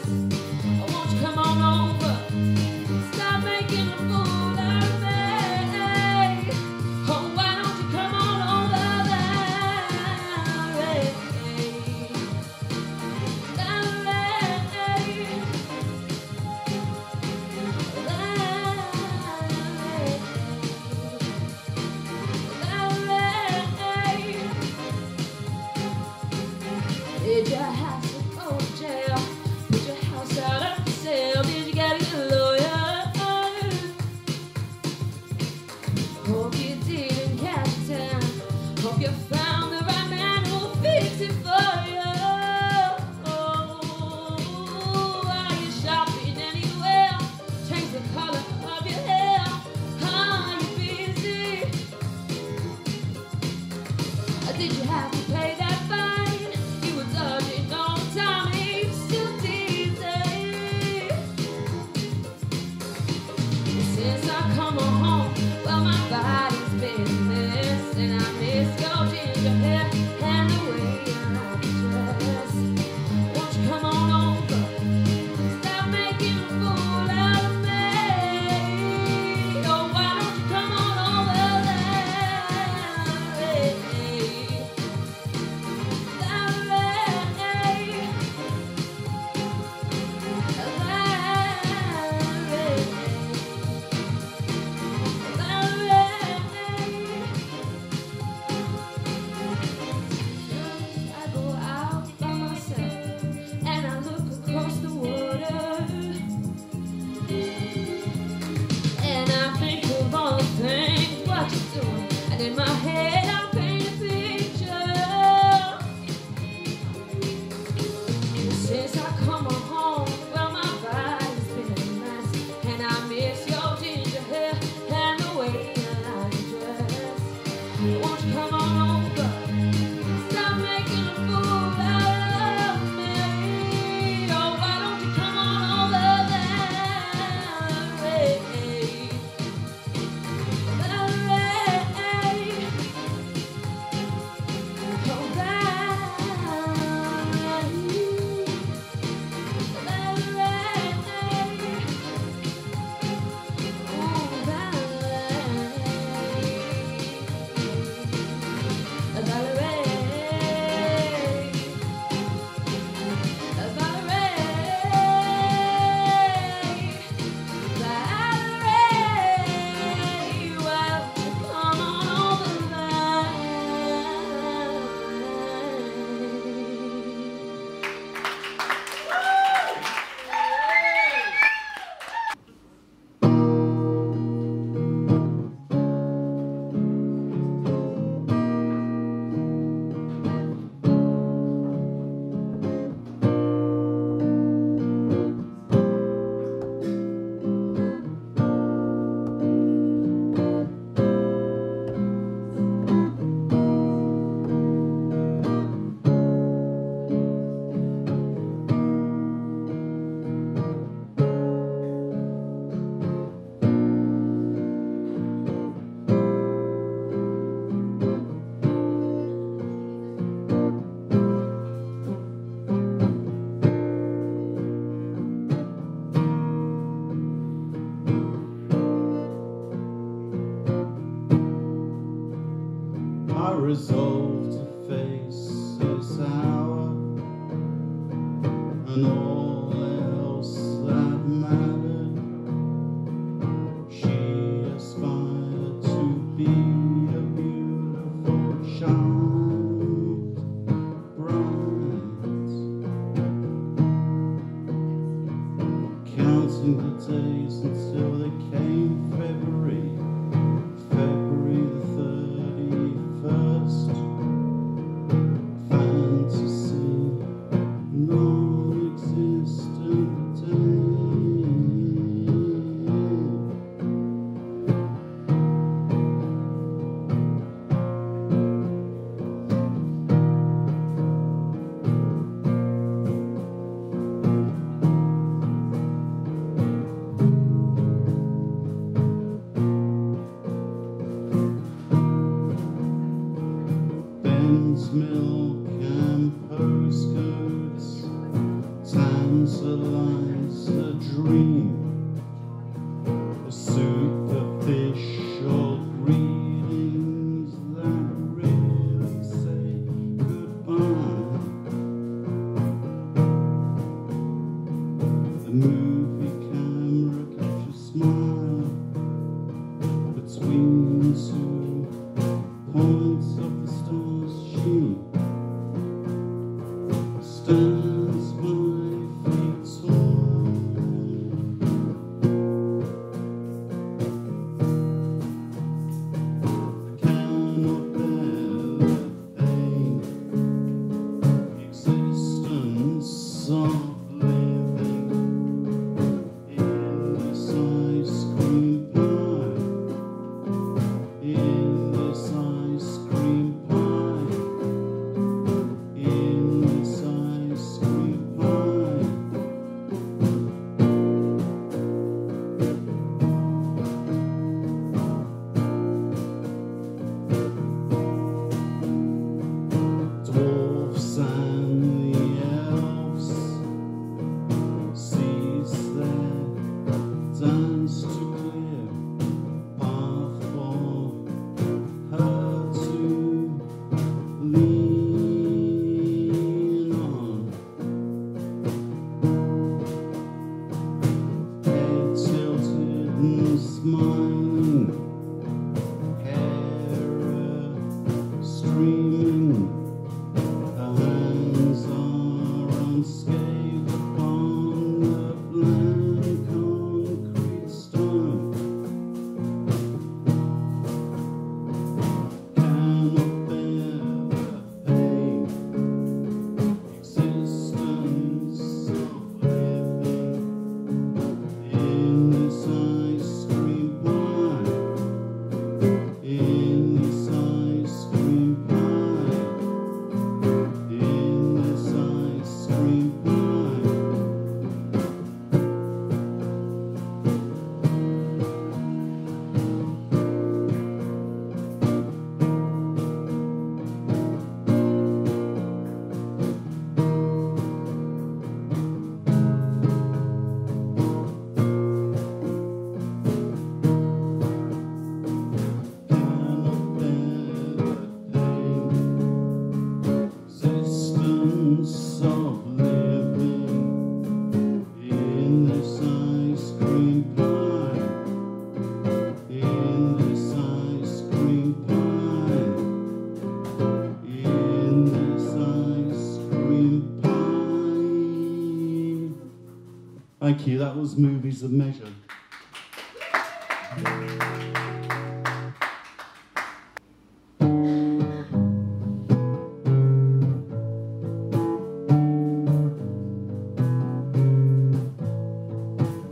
resolve to face this hour, and all else that mattered. She aspired to be a beautiful charmed bride, counting the days until they came milk and postcodes, times the lines, a dream, a superficial greetings that really say goodbye. The movie camera catches a smile between two points of the stars. Stands my feet torn. I cannot bear the pain, the existence of living in this ice cream pie, in this ice cream pie. Smiling, hair streaming, our hands are unscathed upon the blank concrete stone. Cannot bear the pain, the existence of living in this ice cream. Thank you, that was Movies of Measure.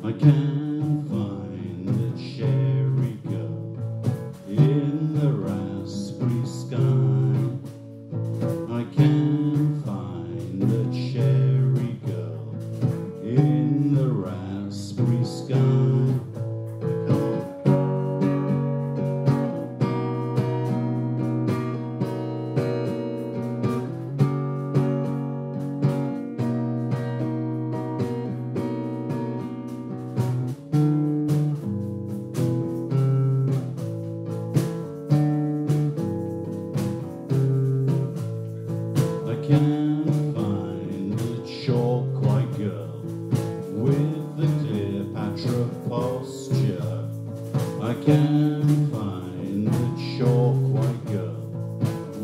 I can't find the cherry girl in the raspberry sky. I can't find the cherry girl in the raspberry sky. I can find the chalk white girl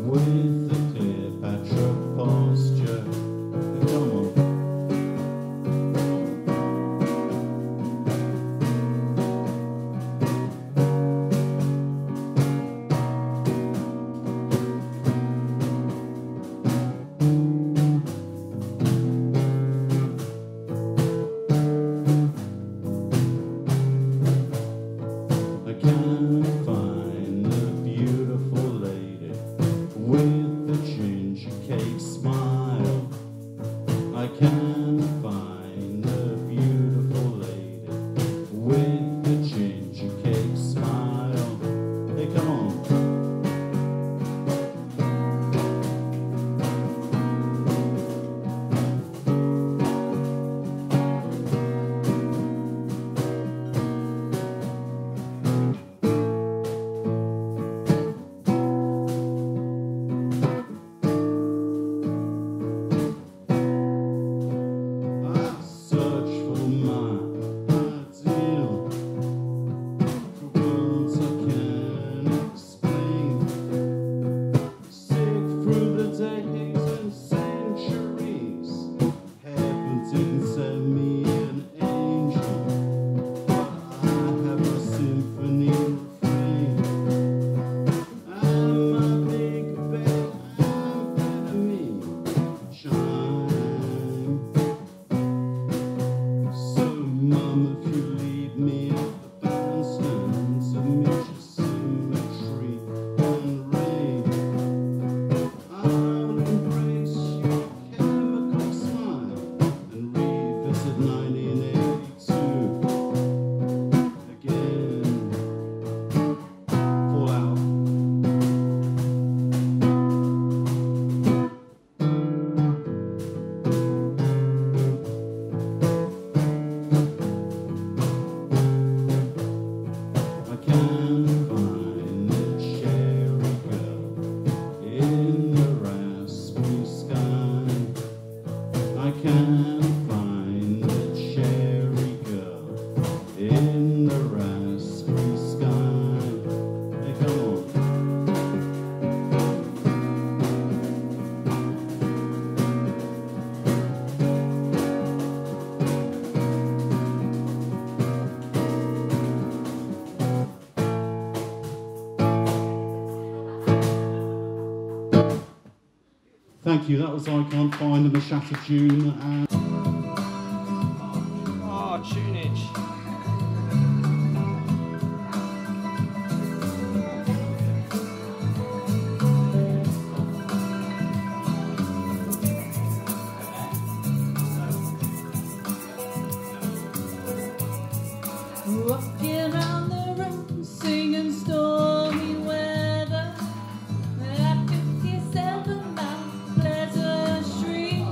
with the Cleopatra posture. Come Thank you, that was I Can't Find and the Shattered June. And oh, tunage. Walking around the room, singing stormy weather. I could hear 7 miles. Pleasure streets.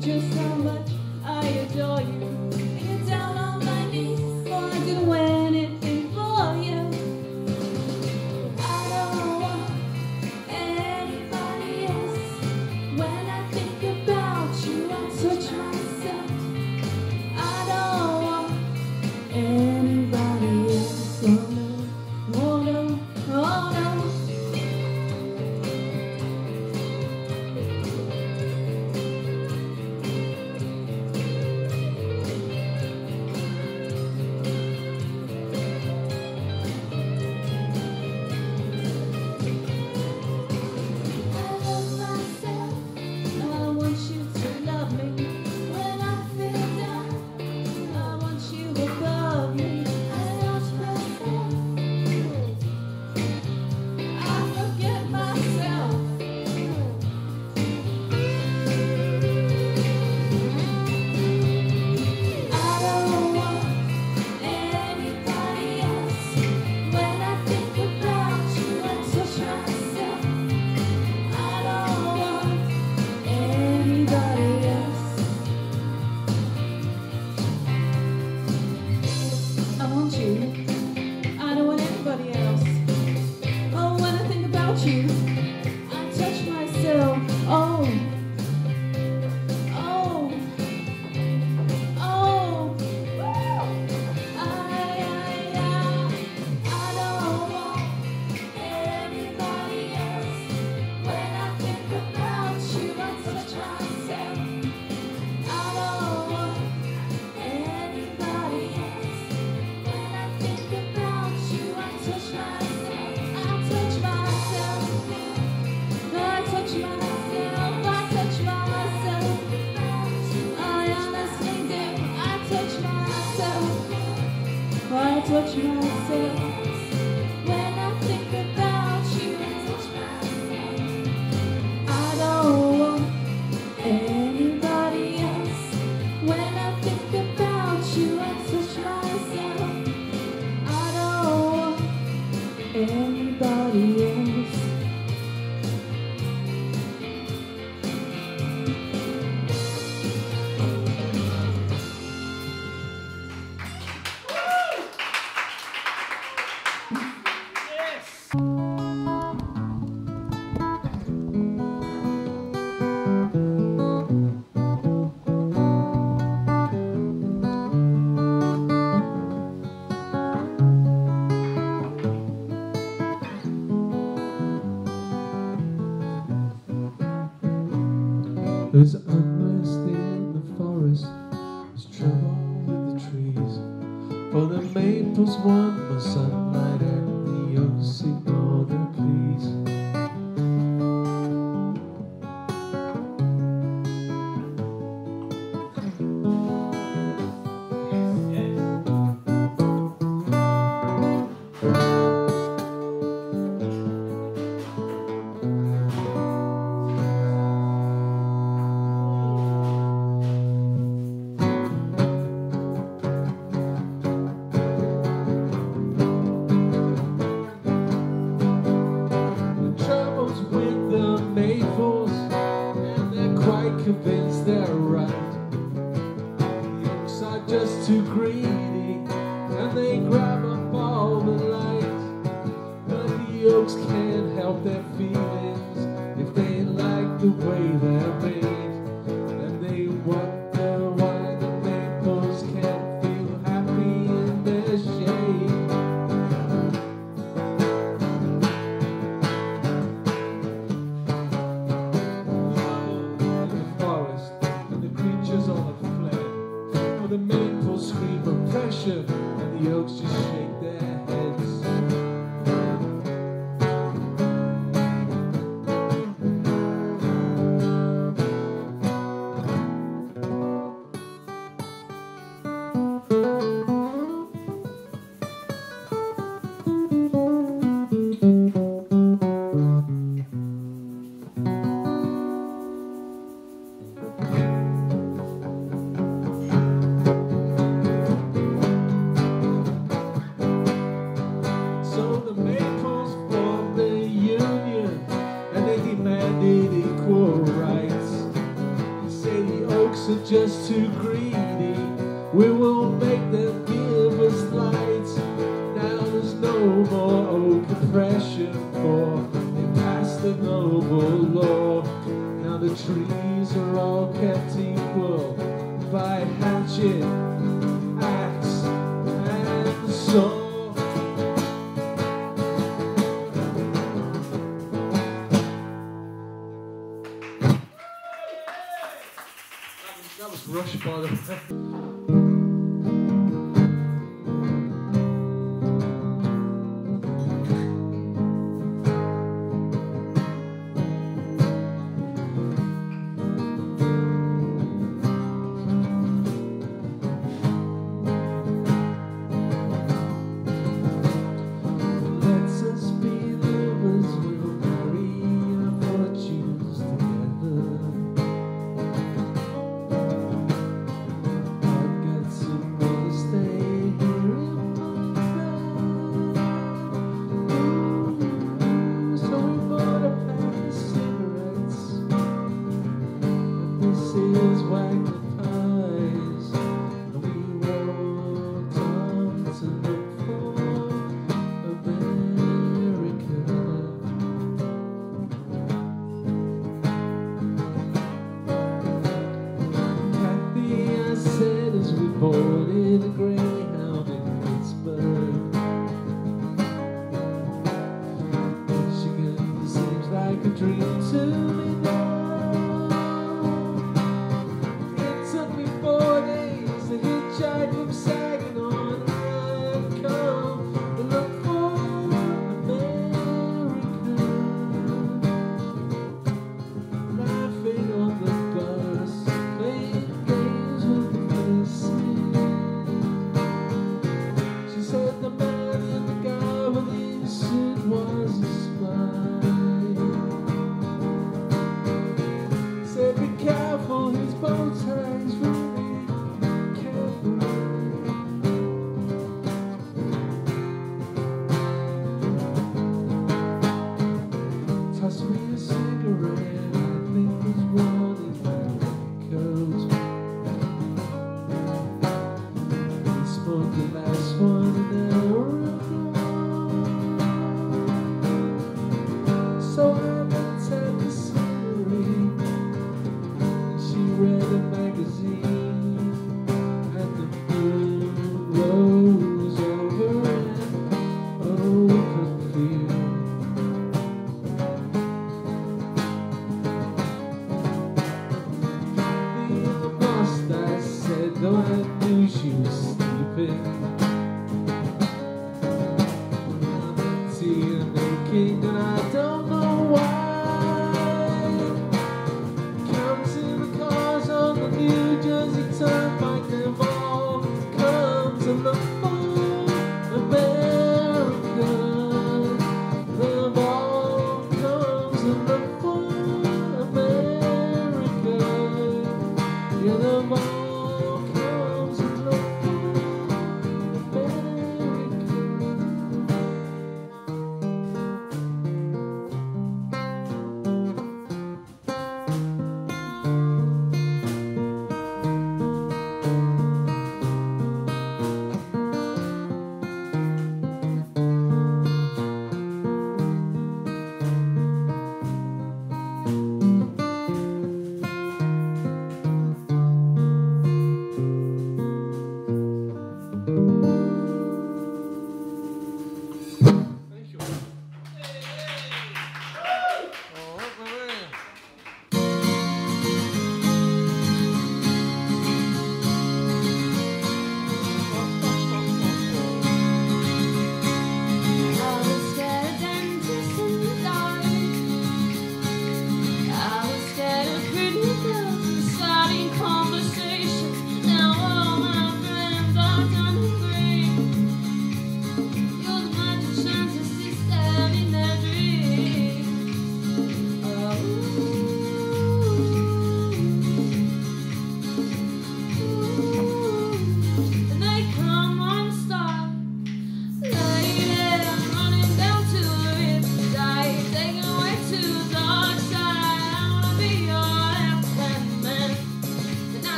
just how much I adore you. Get down on my knees, for I do anything for you. I don't want anybody else. When I think about you, I touch myself. I don't want anybody else. Oh no, oh no, oh no. Touch myself. When I think about you, I touch myself. I don't want anybody else. When I think about you, I touch myself. I don't want anybody else. There's unrest in the forest, there's trouble with the trees. For the maples want more sunlight and the oaks ignore their pleas. Convinced they're right. The oaks are just too greedy, and they grab up all the light. But the oaks can't help their feelings if they like the way they're made, and they wonder why the maples can't feel happy in their shade. Pressure, and the oaks just shake their heads. shady oaks are just too greedy. We will make them give us light. Now there's no more old oppression, for they passed the noble law. Now the trees are all kept equal by hatchet, axe, and saw. That was rushed, by the way. Let's us be lovers, we'll marry our fortunes together. Boarded a greyhound in Pittsburgh. Michigan seems like a dream to me now. It took me 4 days to hitchhike from Saginaw, and I've come to look for America. Laughing on the bus, playing games with the police. Toss me a cigarette, I think there's one in my coat. Smoke the last one in an hour. So I looked at the scenery, and she read a magazine, and the moon rose over and over the field. Though I knew she was sleeping, I'm empty and aching, and I don't know why. Counting the cars on the New Jersey Turnpike, they've all come to look for America. They've all come to look for America. Yeah, they've all.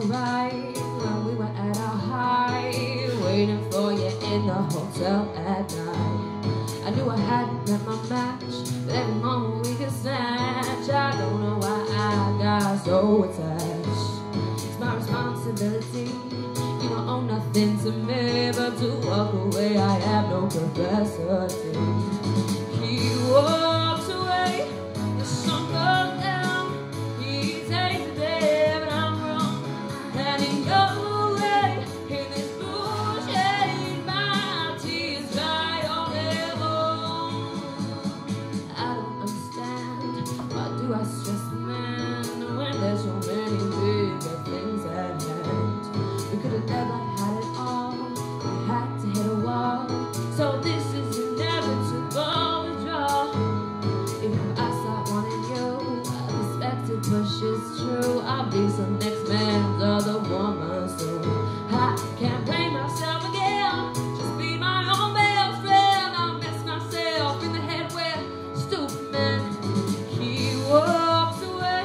alright when we were at our height, waiting for you in the hotel at night. I knew I hadn't met my match, but every moment we could snatch. I don't know why I got so attached. It's my responsibility. You don't owe nothing to me but to walk away. I have no capacity. He walks away, the sun goes down. He takes the day, but I'm wrong. Letting go away in this bullshit. My tears dry on their own. I don't understand. Why do I stress the man when there's so many bigger things at hand? We could have never had it all. We had to hit a wall. So this is inevitable. Push is true, I'll be some next man's other woman soon. I can't blame myself again, just be my own best friend. I'll mess myself in the head with stupid men. He walks away,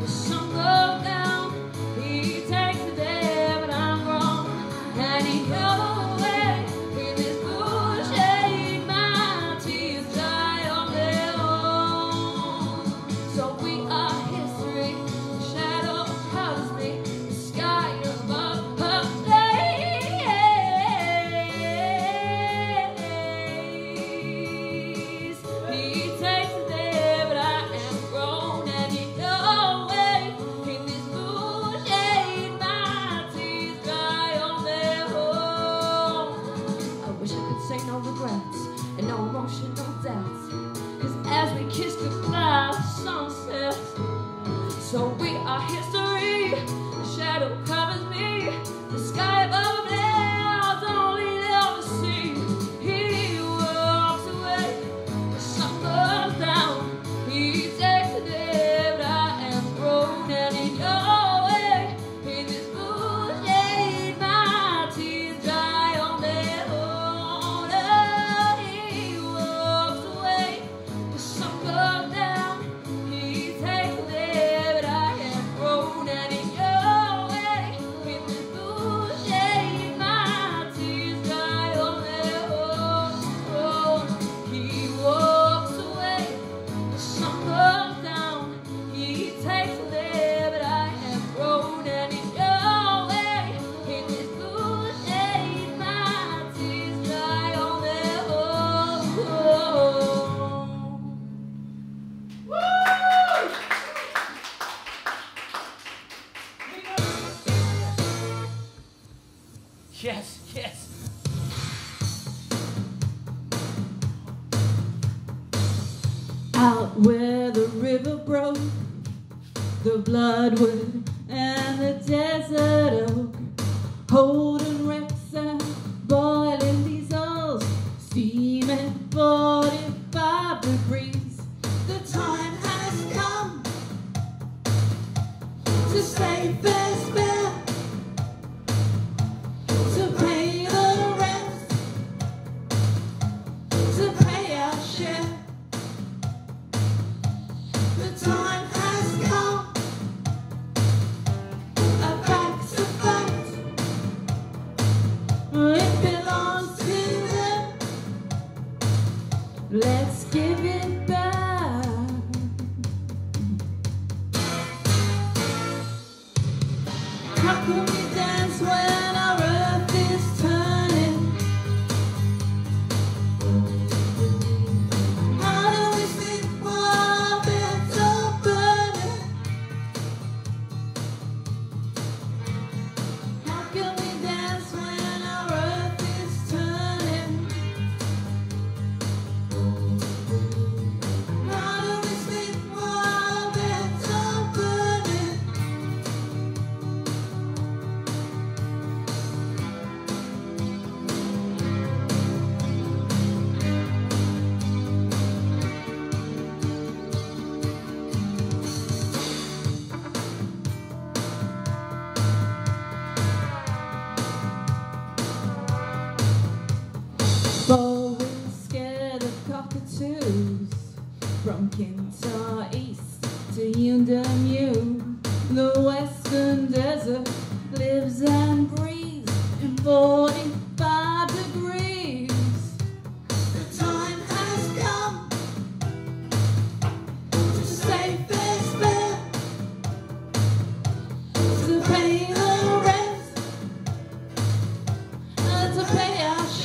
the sun goes down. He takes the day, but I'm wrong. And he goes away in this bullshit. My tears dry on their own. So we are here. So we are history, the shadow covers me, the sky above me, I only ever see. He walks away, the sun goes down, he takes the day, but I am grown and in your way, in this bullshit, my tears dry on their own. Oh, he walks away, the sun goes down. Yes, yes. Out where the river broke, the bloodwood and the desert oak, holding wrecks and boiling diesels, steaming 45 degrees. The time has come to save this man.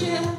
share.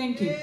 Thank you.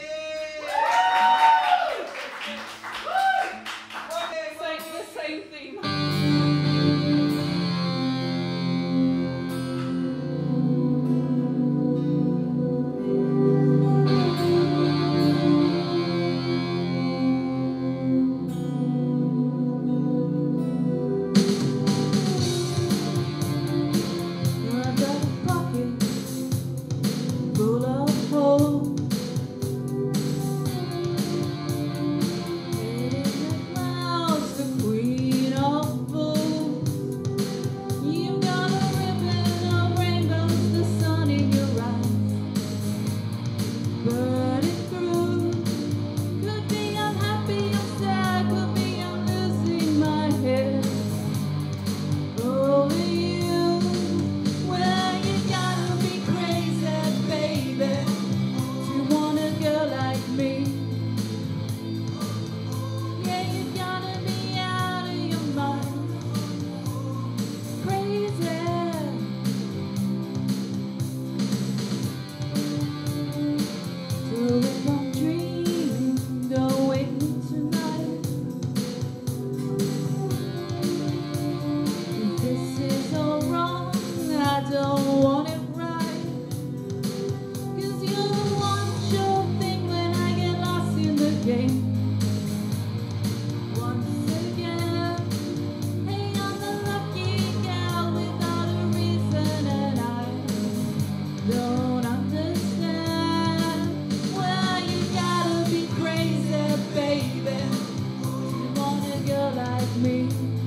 Me